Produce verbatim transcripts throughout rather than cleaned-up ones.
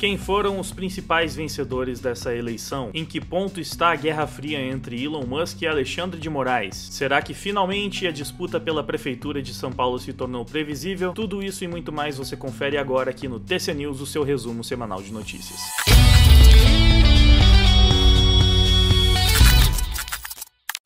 Quem foram os principais vencedores dessa eleição? Em que ponto está a Guerra Fria entre Elon Musk e Alexandre de Moraes? Será que finalmente a disputa pela Prefeitura de São Paulo se tornou previsível? Tudo isso e muito mais você confere agora aqui no T C News, o seu resumo semanal de notícias.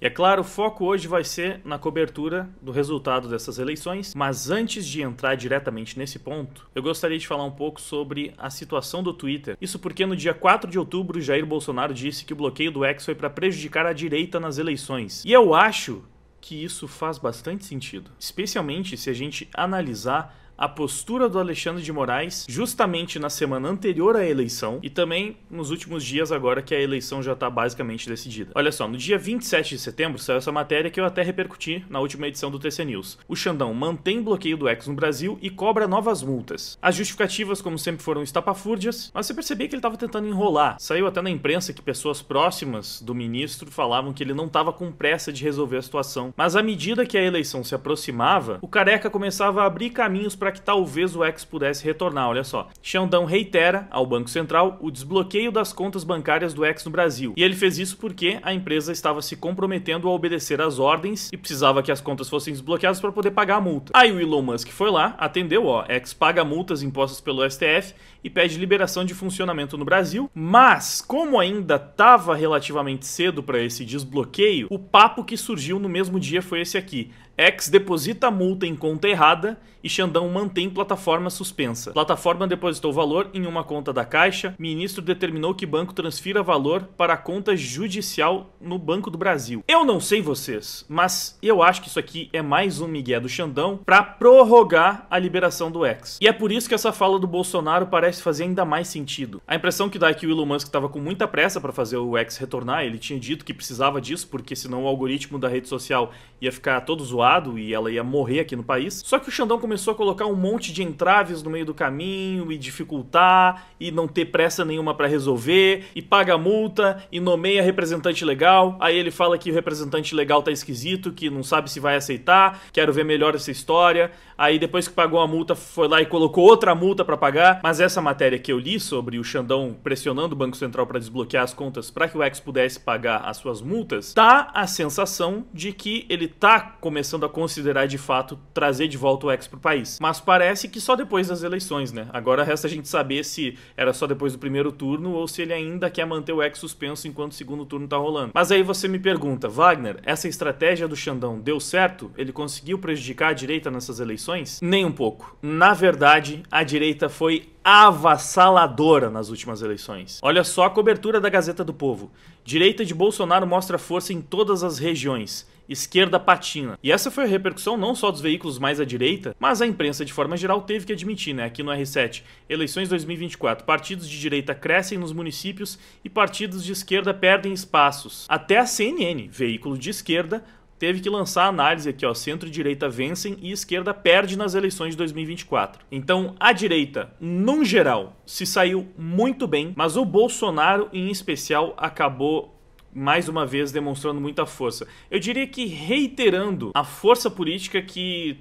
É claro, o foco hoje vai ser na cobertura do resultado dessas eleições, mas antes de entrar diretamente nesse ponto, eu gostaria de falar um pouco sobre a situação do Twitter. Isso porque no dia quatro de outubro, Jair Bolsonaro disse que o bloqueio do X foi para prejudicar a direita nas eleições. E eu acho que isso faz bastante sentido, especialmente se a gente analisar a postura do Alexandre de Moraes justamente na semana anterior à eleição e também nos últimos dias agora que a eleição já está basicamente decidida. Olha só, no dia vinte e sete de setembro saiu essa matéria que eu até repercuti na última edição do T C News. O Xandão mantém bloqueio do X no Brasil e cobra novas multas. As justificativas, como sempre, foram estapafúrdias, mas você percebia que ele estava tentando enrolar. Saiu até na imprensa que pessoas próximas do ministro falavam que ele não estava com pressa de resolver a situação. Mas à medida que a eleição se aproximava, o careca começava a abrir caminhos para para que talvez o X pudesse retornar, olha só. Xandão reitera ao Banco Central o desbloqueio das contas bancárias do X no Brasil. E ele fez isso porque a empresa estava se comprometendo a obedecer às ordens e precisava que as contas fossem desbloqueadas para poder pagar a multa. Aí o Elon Musk foi lá, atendeu, ó, X paga multas impostas pelo S T F e pede liberação de funcionamento no Brasil. Mas, como ainda estava relativamente cedo para esse desbloqueio, o papo que surgiu no mesmo dia foi esse aqui. X deposita multa em conta errada e Xandão mantém plataforma suspensa. Plataforma depositou valor em uma conta da Caixa, ministro determinou que banco transfira valor para a conta judicial no Banco do Brasil. Eu não sei vocês, mas eu acho que isso aqui é mais um migué do Xandão para prorrogar a liberação do X. E é por isso que essa fala do Bolsonaro parece fazer ainda mais sentido. A impressão que dá é que o Elon Musk estava com muita pressa para fazer o X retornar, ele tinha dito que precisava disso porque senão o algoritmo da rede social ia ficar todo zoado e ela ia morrer aqui no país. Só que o Xandão começou a colocar um monte de entraves no meio do caminho e dificultar e não ter pressa nenhuma para resolver e paga multa e nomeia representante legal. Aí ele fala que o representante legal tá esquisito, que não sabe se vai aceitar, quero ver melhor essa história. Aí depois que pagou a multa foi lá e colocou outra multa para pagar. Mas essa matéria que eu li sobre o Xandão pressionando o Banco Central para desbloquear as contas para que o X pudesse pagar as suas multas, dá a sensação de que ele tá começando a considerar de fato trazer de volta o X pro país. Mas parece que só depois das eleições, né? Agora resta a gente saber se era só depois do primeiro turno ou se ele ainda quer manter o X suspenso enquanto o segundo turno tá rolando. Mas aí você me pergunta, Wagner, essa estratégia do Xandão deu certo? Ele conseguiu prejudicar a direita nessas eleições? Nem um pouco. Na verdade, a direita foi avassaladora nas últimas eleições. Olha só a cobertura da Gazeta do Povo. Direita de Bolsonaro mostra força em todas as regiões. Esquerda patina. E essa foi a repercussão não só dos veículos mais à direita, mas a imprensa de forma geral teve que admitir, né? Aqui no R sete, eleições dois mil e vinte e quatro, partidos de direita crescem nos municípios e partidos de esquerda perdem espaços. Até a C N N, veículo de esquerda, teve que lançar a análise aqui, ó, centro-direita vencem e esquerda perde nas eleições de dois mil e vinte e quatro. Então, a direita, num geral, se saiu muito bem, mas o Bolsonaro, em especial, acabou mais uma vez demonstrando muita força. Eu diria que reiterando a força política que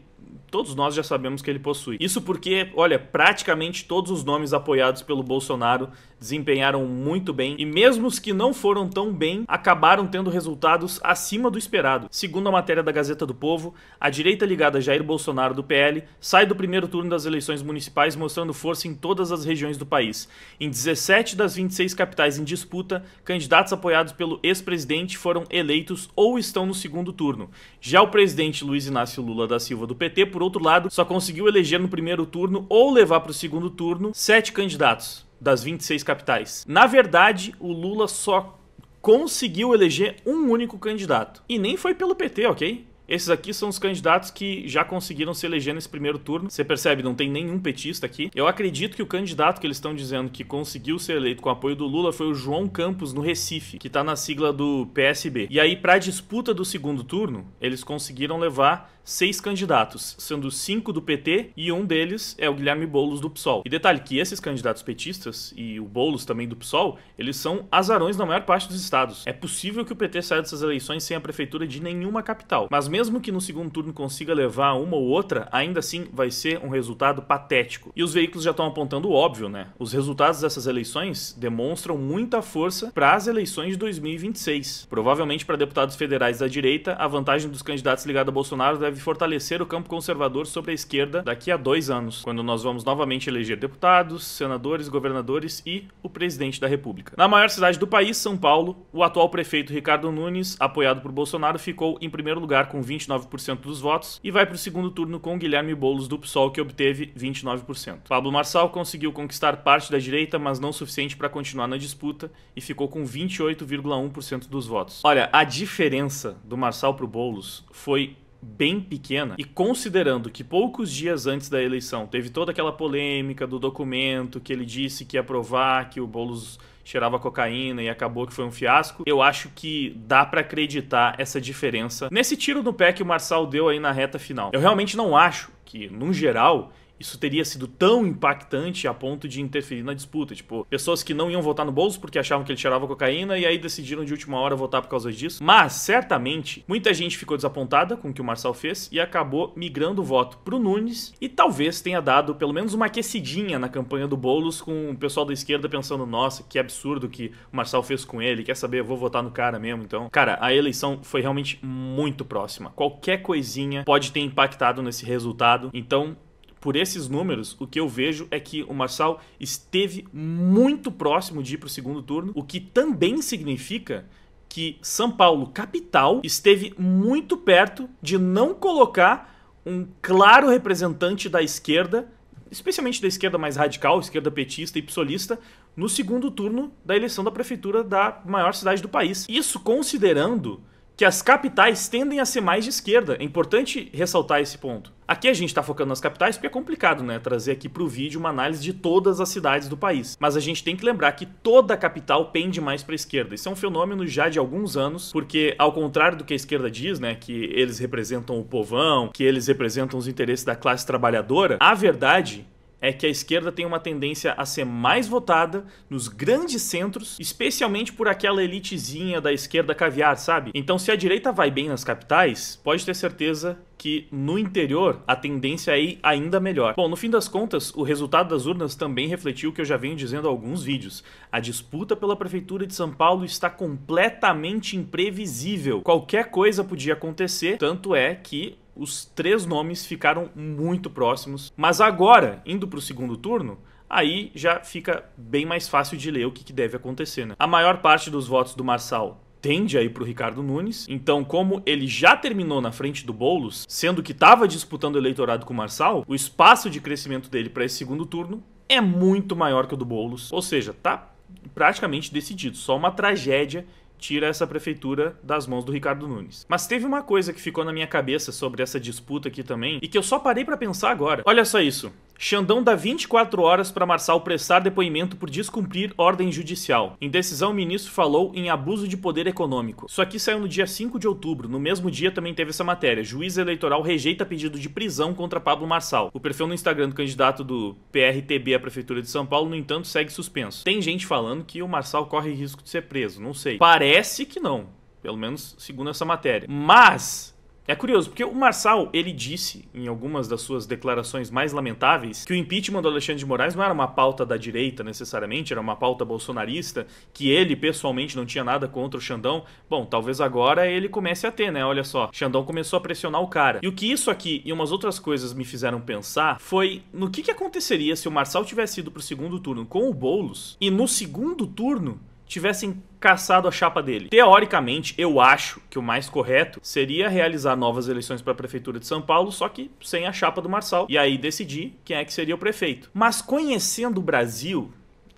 todos nós já sabemos que ele possui. Isso porque, olha, praticamente todos os nomes apoiados pelo Bolsonaro desempenharam muito bem e mesmo os que não foram tão bem acabaram tendo resultados acima do esperado. Segundo a matéria da Gazeta do Povo, a direita ligada a Jair Bolsonaro do P L sai do primeiro turno das eleições municipais mostrando força em todas as regiões do país. Em dezessete das vinte e seis capitais em disputa, candidatos apoiados pelo ex-presidente foram eleitos ou estão no segundo turno. Já o presidente Luiz Inácio Lula da Silva do P T, por outro lado, só conseguiu eleger no primeiro turno ou levar para o segundo turno sete candidatos das vinte e seis capitais. Na verdade, o Lula só conseguiu eleger um único candidato. E nem foi pelo P T, ok? Esses aqui são os candidatos que já conseguiram se eleger nesse primeiro turno. Você percebe, não tem nenhum petista aqui. Eu acredito que o candidato que eles estão dizendo que conseguiu ser eleito com o apoio do Lula foi o João Campos, no Recife, que está na sigla do P S B. E aí, para a disputa do segundo turno, eles conseguiram levar seis candidatos, sendo cinco do P T e um deles é o Guilherme Boulos do P SOL. E detalhe que esses candidatos petistas e o Boulos também do P SOL, eles são azarões na maior parte dos estados. É possível que o P T saia dessas eleições sem a prefeitura de nenhuma capital, mas mesmo que no segundo turno consiga levar uma ou outra, ainda assim vai ser um resultado patético. E os veículos já estão apontando o óbvio, né? Os resultados dessas eleições demonstram muita força para as eleições de dois mil e vinte e seis. Provavelmente para deputados federais da direita, a vantagem dos candidatos ligados a Bolsonaro deve fortalecer o campo conservador sobre a esquerda daqui a dois anos, quando nós vamos novamente eleger deputados, senadores, governadores e o presidente da República. Na maior cidade do país, São Paulo, o atual prefeito Ricardo Nunes, apoiado por Bolsonaro, ficou em primeiro lugar com vinte e nove por cento dos votos e vai para o segundo turno com Guilherme Boulos do P SOL, que obteve vinte e nove por cento. Pablo Marçal conseguiu conquistar parte da direita, mas não o suficiente para continuar na disputa e ficou com vinte e oito vírgula um por cento dos votos. Olha, a diferença do Marçal para o Boulos foi bem pequena, e considerando que poucos dias antes da eleição teve toda aquela polêmica do documento que ele disse que ia provar que o Boulos cheirava cocaína e acabou que foi um fiasco, eu acho que dá pra acreditar essa diferença nesse tiro no pé que o Marçal deu aí na reta final. Eu realmente não acho que, no geral, isso teria sido tão impactante a ponto de interferir na disputa. Tipo, pessoas que não iam votar no Boulos porque achavam que ele cheirava cocaína e aí decidiram de última hora votar por causa disso. Mas, certamente, muita gente ficou desapontada com o que o Marçal fez e acabou migrando o voto pro Nunes e talvez tenha dado pelo menos uma aquecidinha na campanha do Boulos com o pessoal da esquerda pensando, nossa, que absurdo que o Marçal fez com ele, quer saber, eu vou votar no cara mesmo, então. Cara, a eleição foi realmente muito próxima. Qualquer coisinha pode ter impactado nesse resultado, então, por esses números, o que eu vejo é que o Marçal esteve muito próximo de ir para o segundo turno, o que também significa que São Paulo, capital, esteve muito perto de não colocar um claro representante da esquerda, especialmente da esquerda mais radical, esquerda petista e psolista, no segundo turno da eleição da prefeitura da maior cidade do país. Isso considerando que as capitais tendem a ser mais de esquerda. É importante ressaltar esse ponto. Aqui a gente está focando nas capitais porque é complicado, né? Trazer aqui para o vídeo uma análise de todas as cidades do país. Mas a gente tem que lembrar que toda a capital pende mais para a esquerda. Isso é um fenômeno já de alguns anos, porque ao contrário do que a esquerda diz, né? Que eles representam o povão, que eles representam os interesses da classe trabalhadora, a verdade é que a esquerda tem uma tendência a ser mais votada nos grandes centros, especialmente por aquela elitezinha da esquerda caviar, sabe? Então, se a direita vai bem nas capitais, pode ter certeza que no interior a tendência é ainda melhor. Bom, no fim das contas, o resultado das urnas também refletiu o que eu já venho dizendo há alguns vídeos. A disputa pela prefeitura de São Paulo está completamente imprevisível. Qualquer coisa podia acontecer, tanto é que os três nomes ficaram muito próximos, mas agora, indo para o segundo turno, aí já fica bem mais fácil de ler o que, que deve acontecer, né? A maior parte dos votos do Marçal tende a ir para o Ricardo Nunes, então como ele já terminou na frente do Boulos, sendo que estava disputando o eleitorado com o Marçal, o espaço de crescimento dele para esse segundo turno é muito maior que o do Boulos, ou seja, tá praticamente decidido, só uma tragédia tira essa prefeitura das mãos do Ricardo Nunes. Mas teve uma coisa que ficou na minha cabeça sobre essa disputa aqui também, e que eu só parei pra pensar agora. Olha só isso. Xandão dá vinte e quatro horas para Marçal prestar depoimento por descumprir ordem judicial. Em decisão, o ministro falou em abuso de poder econômico. Isso aqui saiu no dia cinco de outubro. No mesmo dia também teve essa matéria. Juiz eleitoral rejeita pedido de prisão contra Pablo Marçal. O perfil no Instagram do candidato do P R T B à Prefeitura de São Paulo, no entanto, segue suspenso. Tem gente falando que o Marçal corre risco de ser preso. Não sei. Parece que não. Pelo menos segundo essa matéria. Mas é curioso, porque o Marçal, ele disse, em algumas das suas declarações mais lamentáveis, que o impeachment do Alexandre de Moraes não era uma pauta da direita, necessariamente, era uma pauta bolsonarista, que ele, pessoalmente, não tinha nada contra o Xandão. Bom, talvez agora ele comece a ter, né? Olha só, Xandão começou a pressionar o cara. E o que isso aqui e umas outras coisas me fizeram pensar foi no que, que aconteceria se o Marçal tivesse ido pro segundo turno com o Boulos e no segundo turno tivessem caçado a chapa dele. Teoricamente, eu acho que o mais correto seria realizar novas eleições para a Prefeitura de São Paulo, só que sem a chapa do Marçal, e aí decidir quem é que seria o prefeito. Mas conhecendo o Brasil,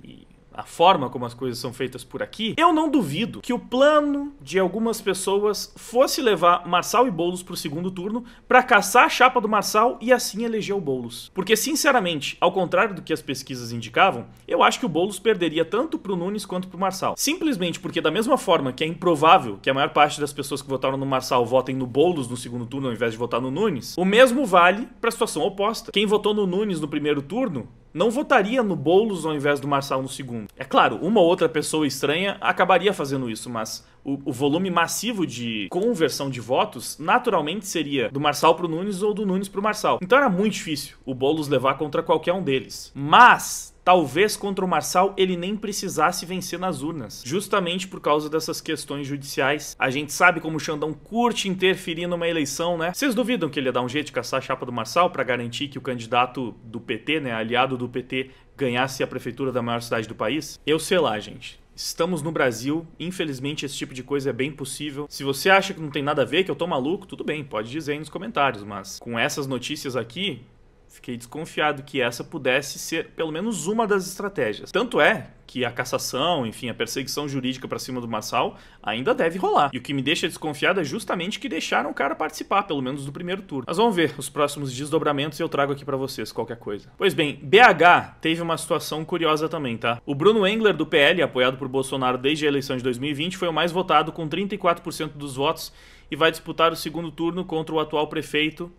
e a forma como as coisas são feitas por aqui, eu não duvido que o plano de algumas pessoas fosse levar Marçal e Boulos pro segundo turno pra caçar a chapa do Marçal e assim eleger o Boulos. Porque, sinceramente, ao contrário do que as pesquisas indicavam, eu acho que o Boulos perderia tanto pro Nunes quanto pro Marçal. Simplesmente porque, da mesma forma que é improvável que a maior parte das pessoas que votaram no Marçal votem no Boulos no segundo turno ao invés de votar no Nunes, o mesmo vale pra situação oposta. Quem votou no Nunes no primeiro turno não votaria no Boulos ao invés do Marçal no segundo. É claro, uma ou outra pessoa estranha acabaria fazendo isso, mas o, o volume massivo de conversão de votos naturalmente seria do Marçal pro Nunes ou do Nunes pro Marçal. Então era muito difícil o Boulos levar contra qualquer um deles. Mas talvez contra o Marçal ele nem precisasse vencer nas urnas, justamente por causa dessas questões judiciais. A gente sabe como o Xandão curte interferir numa eleição, né? Vocês duvidam que ele ia dar um jeito de caçar a chapa do Marçal pra garantir que o candidato do P T, né, aliado do P T, ganhasse a prefeitura da maior cidade do país? Eu sei lá, gente. Estamos no Brasil, infelizmente esse tipo de coisa é bem possível. Se você acha que não tem nada a ver, que eu tô maluco, tudo bem, pode dizer aí nos comentários, mas com essas notícias aqui, fiquei desconfiado que essa pudesse ser pelo menos uma das estratégias. Tanto é que a cassação, enfim, a perseguição jurídica pra cima do Marçal ainda deve rolar. E o que me deixa desconfiado é justamente que deixaram o cara participar, pelo menos do primeiro turno. Mas vamos ver os próximos desdobramentos e eu trago aqui pra vocês qualquer coisa. Pois bem, B H teve uma situação curiosa também, tá? O Bruno Engler do P L, apoiado por Bolsonaro desde a eleição de dois mil e vinte, foi o mais votado com trinta e quatro por cento dos votos e vai disputar o segundo turno contra o atual prefeito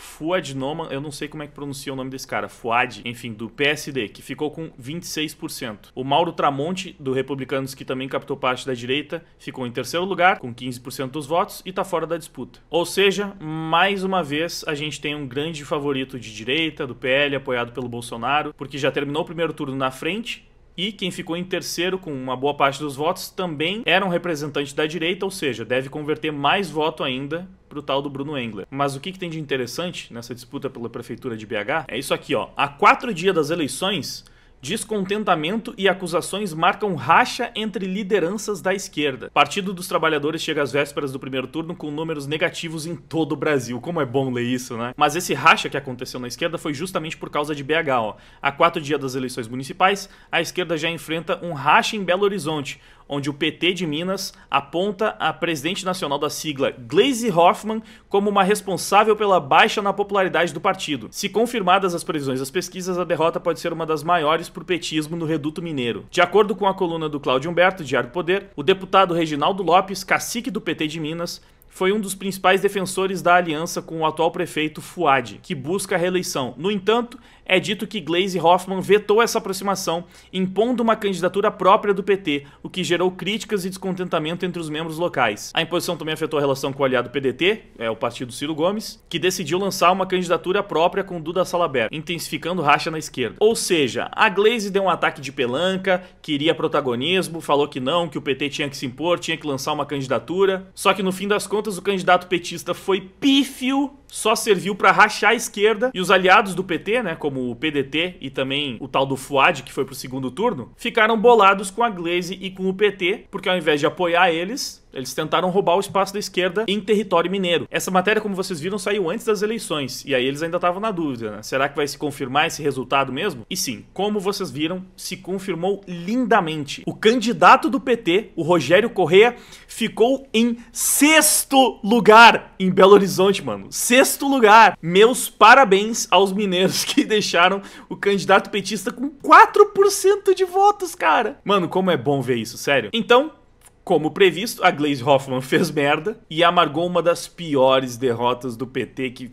Fuad Noman, eu não sei como é que pronuncia o nome desse cara, Fuad, enfim, do P S D, que ficou com vinte e seis por cento. O Mauro Tramonte, do Republicanos, que também captou parte da direita, ficou em terceiro lugar, com quinze por cento dos votos, e tá fora da disputa. Ou seja, mais uma vez, a gente tem um grande favorito de direita, do P L, apoiado pelo Bolsonaro, porque já terminou o primeiro turno na frente, e quem ficou em terceiro com uma boa parte dos votos também era um representante da direita, ou seja, deve converter mais voto ainda pro tal do Bruno Engler. Mas o que, que tem de interessante nessa disputa pela prefeitura de B H é isso aqui, ó. Há quatro dias das eleições, descontentamento e acusações marcam racha entre lideranças da esquerda. Partido dos Trabalhadores chega às vésperas do primeiro turno com números negativos em todo o Brasil. Como é bom ler isso, né? Mas esse racha que aconteceu na esquerda foi justamente por causa de B H, ó. Há quatro dias das eleições municipais, a esquerda já enfrenta um racha em Belo Horizonte, onde o P T de Minas aponta a presidente nacional da sigla, Gleisi Hoffmann, como uma responsável pela baixa na popularidade do partido. Se confirmadas as previsões das pesquisas, a derrota pode ser uma das maiores para o petismo no Reduto Mineiro. De acordo com a coluna do Cláudio Humberto, Diário Poder, o deputado Reginaldo Lopes, cacique do P T de Minas, foi um dos principais defensores da aliança com o atual prefeito Fuad, que busca a reeleição. No entanto, é dito que Gleisi Hoffmann vetou essa aproximação, impondo uma candidatura própria do P T, o que gerou críticas e descontentamento entre os membros locais. A imposição também afetou a relação com o aliado P D T, é o partido Ciro Gomes, que decidiu lançar uma candidatura própria com Duda Salabert, intensificando racha na esquerda. Ou seja, a Gleisi deu um ataque de pelanca, queria protagonismo, falou que não, que o P T tinha que se impor, tinha que lançar uma candidatura. Só que no fim das contas, o candidato petista foi pífio, só serviu para rachar a esquerda e os aliados do P T, né, como o P D T e também o tal do Fuad, que foi pro segundo turno, ficaram bolados com a Gleisi e com o P T, porque ao invés de apoiar eles, eles tentaram roubar o espaço da esquerda em território mineiro. Essa matéria, como vocês viram, saiu antes das eleições, e aí eles ainda estavam na dúvida, né? Será que vai se confirmar esse resultado mesmo? E sim, como vocês viram, se confirmou lindamente. O candidato do P T, o Rogério Correia, ficou em sexto lugar em Belo Horizonte, mano. Sexto lugar! Meus parabéns aos mineiros que deixaram o candidato petista com quatro por cento de votos, cara! Mano, como é bom ver isso, sério. Então, como previsto, a Gleisi Hoffmann fez merda e amargou uma das piores derrotas do P T, que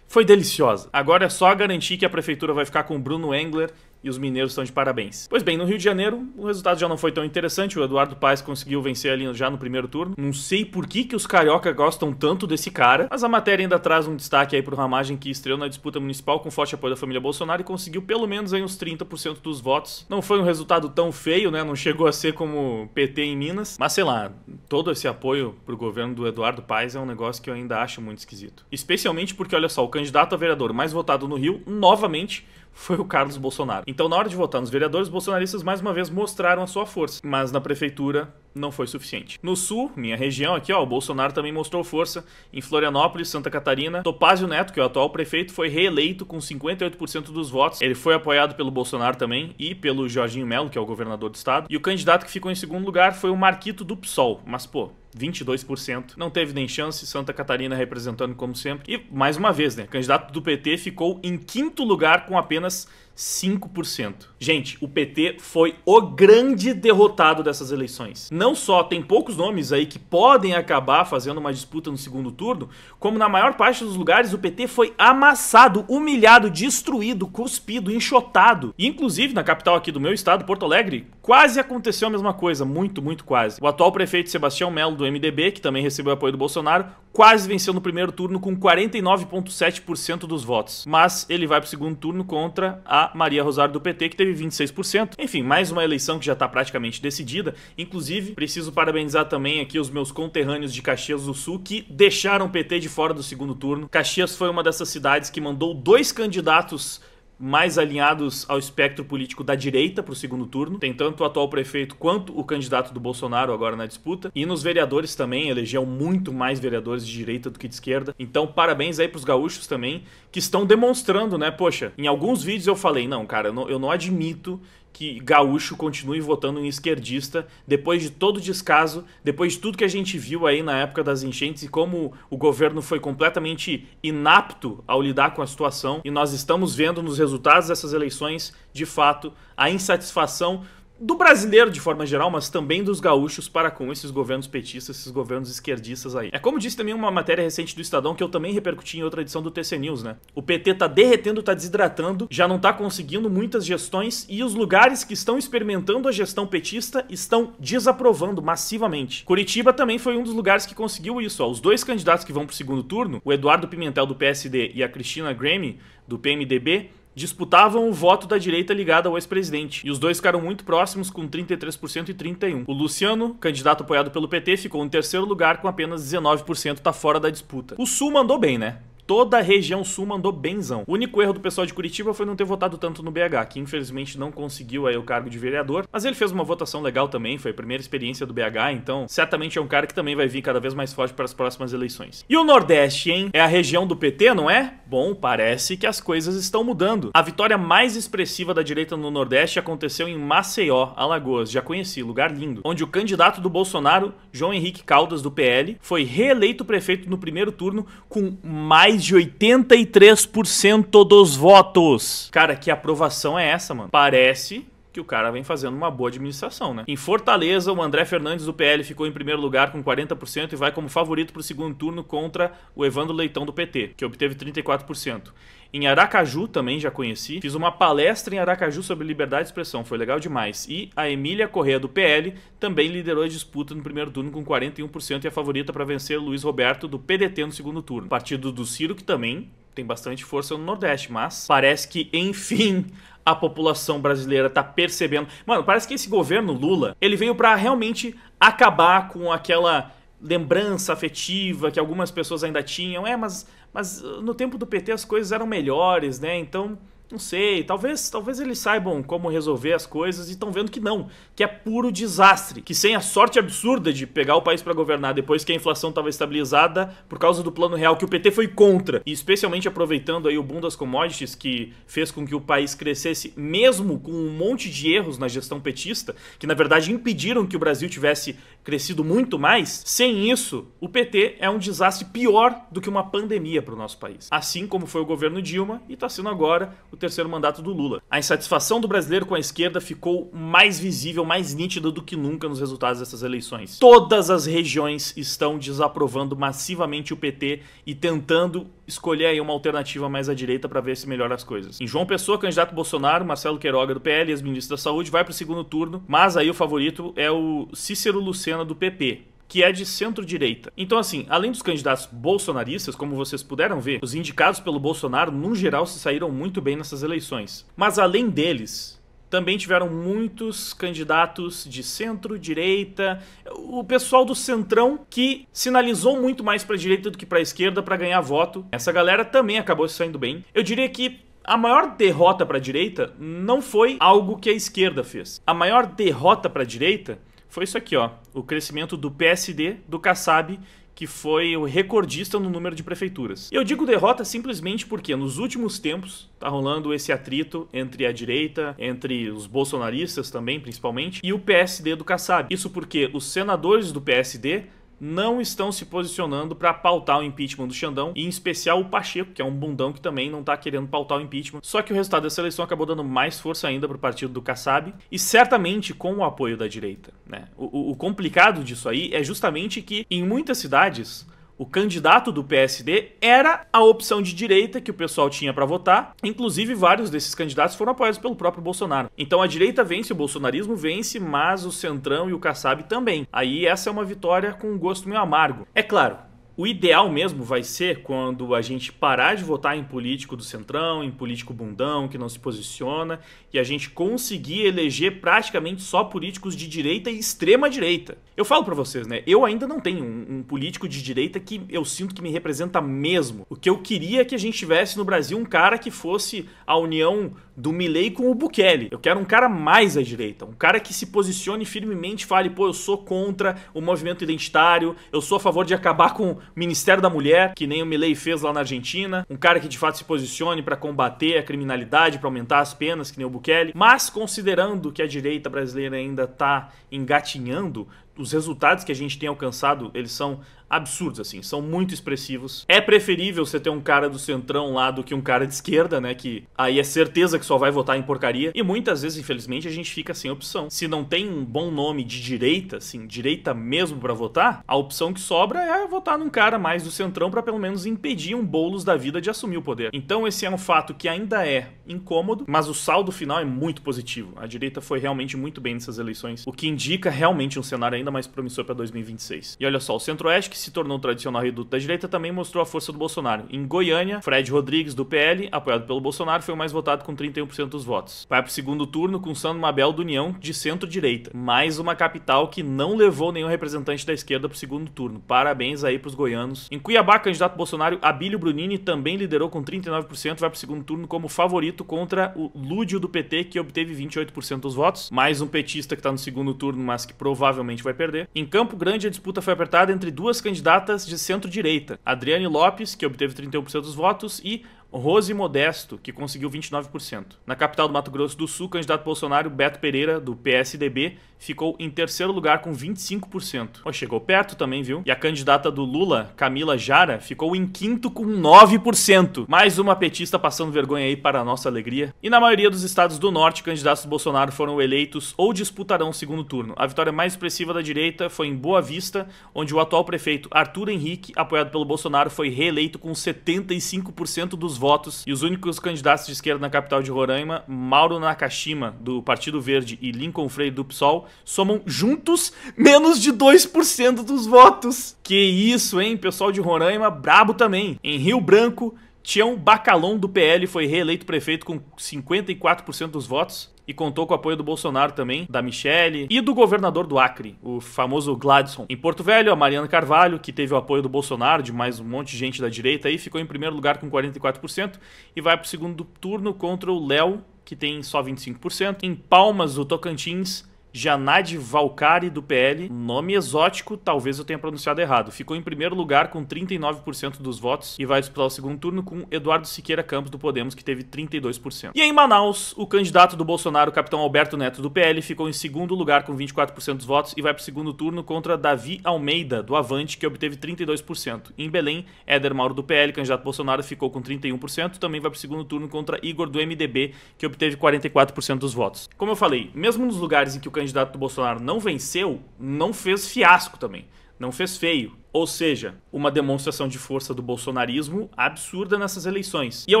foi deliciosa. Agora é só garantir que a prefeitura vai ficar com o Bruno Engler e os mineiros estão de parabéns. Pois bem, no Rio de Janeiro, o resultado já não foi tão interessante. O Eduardo Paes conseguiu vencer ali já no primeiro turno. Não sei por que, que os carioca gostam tanto desse cara, mas a matéria ainda traz um destaque aí pro Ramagem, que estreou na disputa municipal com forte apoio da família Bolsonaro e conseguiu pelo menos aí uns trinta por cento dos votos. Não foi um resultado tão feio, né? Não chegou a ser como P T em Minas. Mas sei lá, todo esse apoio pro governo do Eduardo Paes é um negócio que eu ainda acho muito esquisito. Especialmente porque, olha só, o candidato a vereador mais votado no Rio, novamente, foi o Carlos Bolsonaro. Então, na hora de votar nos vereadores, os bolsonaristas mais uma vez mostraram a sua força. Mas na prefeitura, não foi suficiente. No sul, minha região aqui, ó, o Bolsonaro também mostrou força. Em Florianópolis, Santa Catarina, Topázio Neto, que é o atual prefeito, foi reeleito com cinquenta e oito por cento dos votos. Ele foi apoiado pelo Bolsonaro também e pelo Jorginho Melo, que é o governador do estado. E o candidato que ficou em segundo lugar foi o Marquito do P SOL. Mas, pô, vinte e dois por cento. Não teve nem chance, Santa Catarina representando como sempre. E, mais uma vez, né, o candidato do P T ficou em quinto lugar com apenas cinco por cento. Gente, o P T foi o grande derrotado dessas eleições. Não só tem poucos nomes aí que podem acabar fazendo uma disputa no segundo turno, como na maior parte dos lugares o P T foi amassado, humilhado, destruído, cuspido, enxotado. E, inclusive, na capital aqui do meu estado, Porto Alegre, quase aconteceu a mesma coisa, muito, muito quase. O atual prefeito Sebastião Melo, do M D B, que também recebeu apoio do Bolsonaro, quase venceu no primeiro turno com quarenta e nove vírgula sete por cento dos votos. Mas ele vai para o segundo turno contra a Maria Rosário do P T, que teve vinte e seis por cento. Enfim, mais uma eleição que já está praticamente decidida. Inclusive, preciso parabenizar também aqui os meus conterrâneos de Caxias do Sul, que deixaram o P T de fora do segundo turno. Caxias foi uma dessas cidades que mandou dois candidatos mais alinhados ao espectro político da direita para o segundo turno. Tem tanto o atual prefeito quanto o candidato do Bolsonaro agora na disputa. E nos vereadores também, elegeu muito mais vereadores de direita do que de esquerda. Então, parabéns aí para os gaúchos também, que estão demonstrando, né? Poxa, em alguns vídeos eu falei, não, cara, eu não, eu não admito que gaúcho continue votando em esquerdista depois de todo o descaso, depois de tudo que a gente viu aí na época das enchentes e como o governo foi completamente inapto ao lidar com a situação. E nós estamos vendo nos resultados dessas eleições, de fato, a insatisfação do brasileiro de forma geral, mas também dos gaúchos para com esses governos petistas, esses governos esquerdistas aí. É como disse também uma matéria recente do Estadão, que eu também repercuti em outra edição do T C News, né? O P T tá derretendo, tá desidratando, já não tá conseguindo muitas gestões e os lugares que estão experimentando a gestão petista estão desaprovando massivamente. Curitiba também foi um dos lugares que conseguiu isso, ó. Os dois candidatos que vão pro segundo turno, o Eduardo Pimentel do P S D e a Cristina Grêmio do P M D B, disputavam o voto da direita ligada ao ex-presidente. E os dois ficaram muito próximos, com trinta e três por cento e trinta e um por cento. O Luciano, candidato apoiado pelo P T, ficou em terceiro lugar com apenas dezenove por cento, tá fora da disputa. O Sul mandou bem, né? Toda a região sul mandou benzão. O único erro do pessoal de Curitiba foi não ter votado tanto no B H, que infelizmente não conseguiu aí o cargo de vereador, mas ele fez uma votação legal também, foi a primeira experiência do B H, então certamente é um cara que também vai vir cada vez mais forte para as próximas eleições. E o Nordeste, hein? É a região do P T, não é? Bom, parece que as coisas estão mudando. A vitória mais expressiva da direita no Nordeste aconteceu em Maceió, Alagoas, já conheci, lugar lindo, onde o candidato do Bolsonaro, João Henrique Caldas, do P L, foi reeleito prefeito no primeiro turno com mais de oitenta e três por cento dos votos. Cara, que aprovação é essa, mano? Parece que o cara vem fazendo uma boa administração, né? Em Fortaleza, o André Fernandes do P L ficou em primeiro lugar com quarenta por cento e vai como favorito para o segundo turno contra o Evandro Leitão do P T, que obteve trinta e quatro por cento. Em Aracaju, também já conheci, fiz uma palestra em Aracaju sobre liberdade de expressão, foi legal demais. E a Emília Correia do P L também liderou a disputa no primeiro turno com quarenta e um por cento e é a favorita para vencer Luiz Roberto do P D T no segundo turno. Partido do Ciro, que também tem bastante força no Nordeste, mas parece que, enfim, a população brasileira tá percebendo. Mano, parece que esse governo Lula, ele veio pra realmente acabar com aquela lembrança afetiva que algumas pessoas ainda tinham. É, mas, mas no tempo do P T as coisas eram melhores, né? Então, não sei, talvez, talvez eles saibam como resolver as coisas e estão vendo que não, que é puro desastre, que sem a sorte absurda de pegar o país para governar depois que a inflação estava estabilizada por causa do plano real que o P T foi contra, e especialmente aproveitando aí o boom das commodities que fez com que o país crescesse mesmo com um monte de erros na gestão petista, que na verdade impediram que o Brasil tivesse crescido muito mais, sem isso o P T é um desastre pior do que uma pandemia para o nosso país, assim como foi o governo Dilma e está sendo agora o terceiro mandato do Lula. A insatisfação do brasileiro com a esquerda ficou mais visível, mais nítida do que nunca nos resultados dessas eleições. Todas as regiões estão desaprovando massivamente o P T e tentando escolher aí uma alternativa mais à direita para ver se melhora as coisas. Em João Pessoa, candidato Bolsonaro, Marcelo Queiroga do P L, ex-ministro da Saúde, vai para o segundo turno, mas aí o favorito é o Cícero Lucena do P P, que é de centro-direita. Então, assim, além dos candidatos bolsonaristas, como vocês puderam ver, os indicados pelo Bolsonaro, no geral, se saíram muito bem nessas eleições. Mas, além deles, também tiveram muitos candidatos de centro-direita, o pessoal do centrão que sinalizou muito mais para a direita do que para a esquerda para ganhar voto. Essa galera também acabou se saindo bem. Eu diria que a maior derrota para a direita não foi algo que a esquerda fez. A maior derrota para a direita foi isso aqui, ó, o crescimento do P S D, do Kassab, que foi o recordista no número de prefeituras. Eu digo derrota simplesmente porque nos últimos tempos tá rolando esse atrito entre a direita, entre os bolsonaristas também, principalmente, e o P S D do Kassab. Isso porque os senadores do P S D não estão se posicionando para pautar o impeachment do Xandão, e em especial o Pacheco, que é um bundão que também não tá querendo pautar o impeachment. Só que o resultado dessa eleição acabou dando mais força ainda pro partido do Kassab, e certamente com o apoio da direita, né? O, o, o complicado disso aí é justamente que em muitas cidades o candidato do P S D era a opção de direita que o pessoal tinha para votar. Inclusive, vários desses candidatos foram apoiados pelo próprio Bolsonaro. Então a direita vence, o bolsonarismo vence, mas o Centrão e o Kassab também. Aí essa é uma vitória com um gosto meio amargo. É claro, o ideal mesmo vai ser quando a gente parar de votar em político do Centrão, em político bundão, que não se posiciona, e a gente conseguir eleger praticamente só políticos de direita e extrema direita. Eu falo pra vocês, né? Eu ainda não tenho um, um político de direita que eu sinto que me representa mesmo. O que eu queria é que a gente tivesse no Brasil um cara que fosse a união do Milei com o Bukele. Eu quero um cara mais à direita, um cara que se posicione firmemente, fale, pô, eu sou contra o movimento identitário, eu sou a favor de acabar com Ministério da Mulher, que nem o Milei fez lá na Argentina, um cara que de fato se posicione para combater a criminalidade, para aumentar as penas, que nem o Bukele. Mas considerando que a direita brasileira ainda tá engatinhando, os resultados que a gente tem alcançado, eles são absurdos, assim, são muito expressivos. É preferível você ter um cara do Centrão lá do que um cara de esquerda, né, que aí é certeza que só vai votar em porcaria. E muitas vezes, infelizmente, a gente fica sem opção. Se não tem um bom nome de direita, assim, direita mesmo pra votar, a opção que sobra é votar num cara mais do Centrão pra pelo menos impedir um Boulos da vida de assumir o poder. Então esse é um fato que ainda é incômodo, mas o saldo final é muito positivo. A direita foi realmente muito bem nessas eleições, o que indica realmente um cenário ainda ainda mais promissor para dois mil e vinte e seis. E olha só, o Centro-Oeste, que se tornou o tradicional reduto da direita, também mostrou a força do Bolsonaro. Em Goiânia, Fred Rodrigues, do P L, apoiado pelo Bolsonaro, foi o mais votado com trinta e um por cento dos votos. Vai para o segundo turno com Sandro Mabel, do União, de centro-direita. Mais uma capital que não levou nenhum representante da esquerda para o segundo turno. Parabéns aí para os goianos. Em Cuiabá, candidato Bolsonaro, Abílio Brunini, também liderou com trinta e nove por cento, vai para o segundo turno como favorito contra o Lúdio, do P T, que obteve vinte e oito por cento dos votos. Mais um petista que está no segundo turno, mas que provavelmente vai perder. Em Campo Grande, a disputa foi apertada entre duas candidatas de centro-direita, Adriane Lopes, que obteve trinta e um por cento dos votos, e Rose Modesto, que conseguiu vinte e nove por cento. Na capital do Mato Grosso do Sul, o candidato Bolsonaro, Beto Pereira, do P S D B, ficou em terceiro lugar com vinte e cinco por cento. Oh, chegou perto também, viu? E a candidata do Lula, Camila Jara, ficou em quinto com nove por cento. Mais uma petista passando vergonha aí para a nossa alegria. E na maioria dos estados do norte, candidatos do Bolsonaro foram eleitos ou disputarão o segundo turno. A vitória mais expressiva da direita foi em Boa Vista, onde o atual prefeito Arthur Henrique, apoiado pelo Bolsonaro, foi reeleito com setenta e cinco por cento dos votos. votos, e os únicos candidatos de esquerda na capital de Roraima, Mauro Nakashima, do Partido Verde, e Lincoln Freire, do P SOL, somam juntos menos de dois por cento dos votos. Que isso, hein? Pessoal de Roraima, brabo também. Em Rio Branco, Tião Bacalon, do P L, foi reeleito prefeito com cinquenta e quatro por cento dos votos, e contou com o apoio do Bolsonaro também, da Michele e do governador do Acre, o famoso Gladson. Em Porto Velho, a Mariana Carvalho, que teve o apoio do Bolsonaro, de mais um monte de gente da direita aí, ficou em primeiro lugar com quarenta e quatro por cento e vai para o segundo turno contra o Léo, que tem só vinte e cinco por cento. Em Palmas do Tocantins, Janade Valcari, do P L, nome exótico, talvez eu tenha pronunciado errado, ficou em primeiro lugar com trinta e nove por cento dos votos e vai disputar o segundo turno com Eduardo Siqueira Campos, do Podemos, que teve trinta e dois por cento. E em Manaus, o candidato do Bolsonaro, capitão Alberto Neto, do P L, ficou em segundo lugar com vinte e quatro por cento dos votos e vai para o segundo turno contra Davi Almeida, do Avante, que obteve trinta e dois por cento. Em Belém, Éder Mauro, do P L, candidato Bolsonaro, ficou com trinta e um por cento, também vai para o segundo turno contra Igor, do M D B, que obteve quarenta e quatro por cento dos votos. Como eu falei, mesmo nos lugares em que o O candidato do Bolsonaro não venceu, não fez fiasco também, não fez feio. Ou seja, uma demonstração de força do bolsonarismo absurda nessas eleições. E eu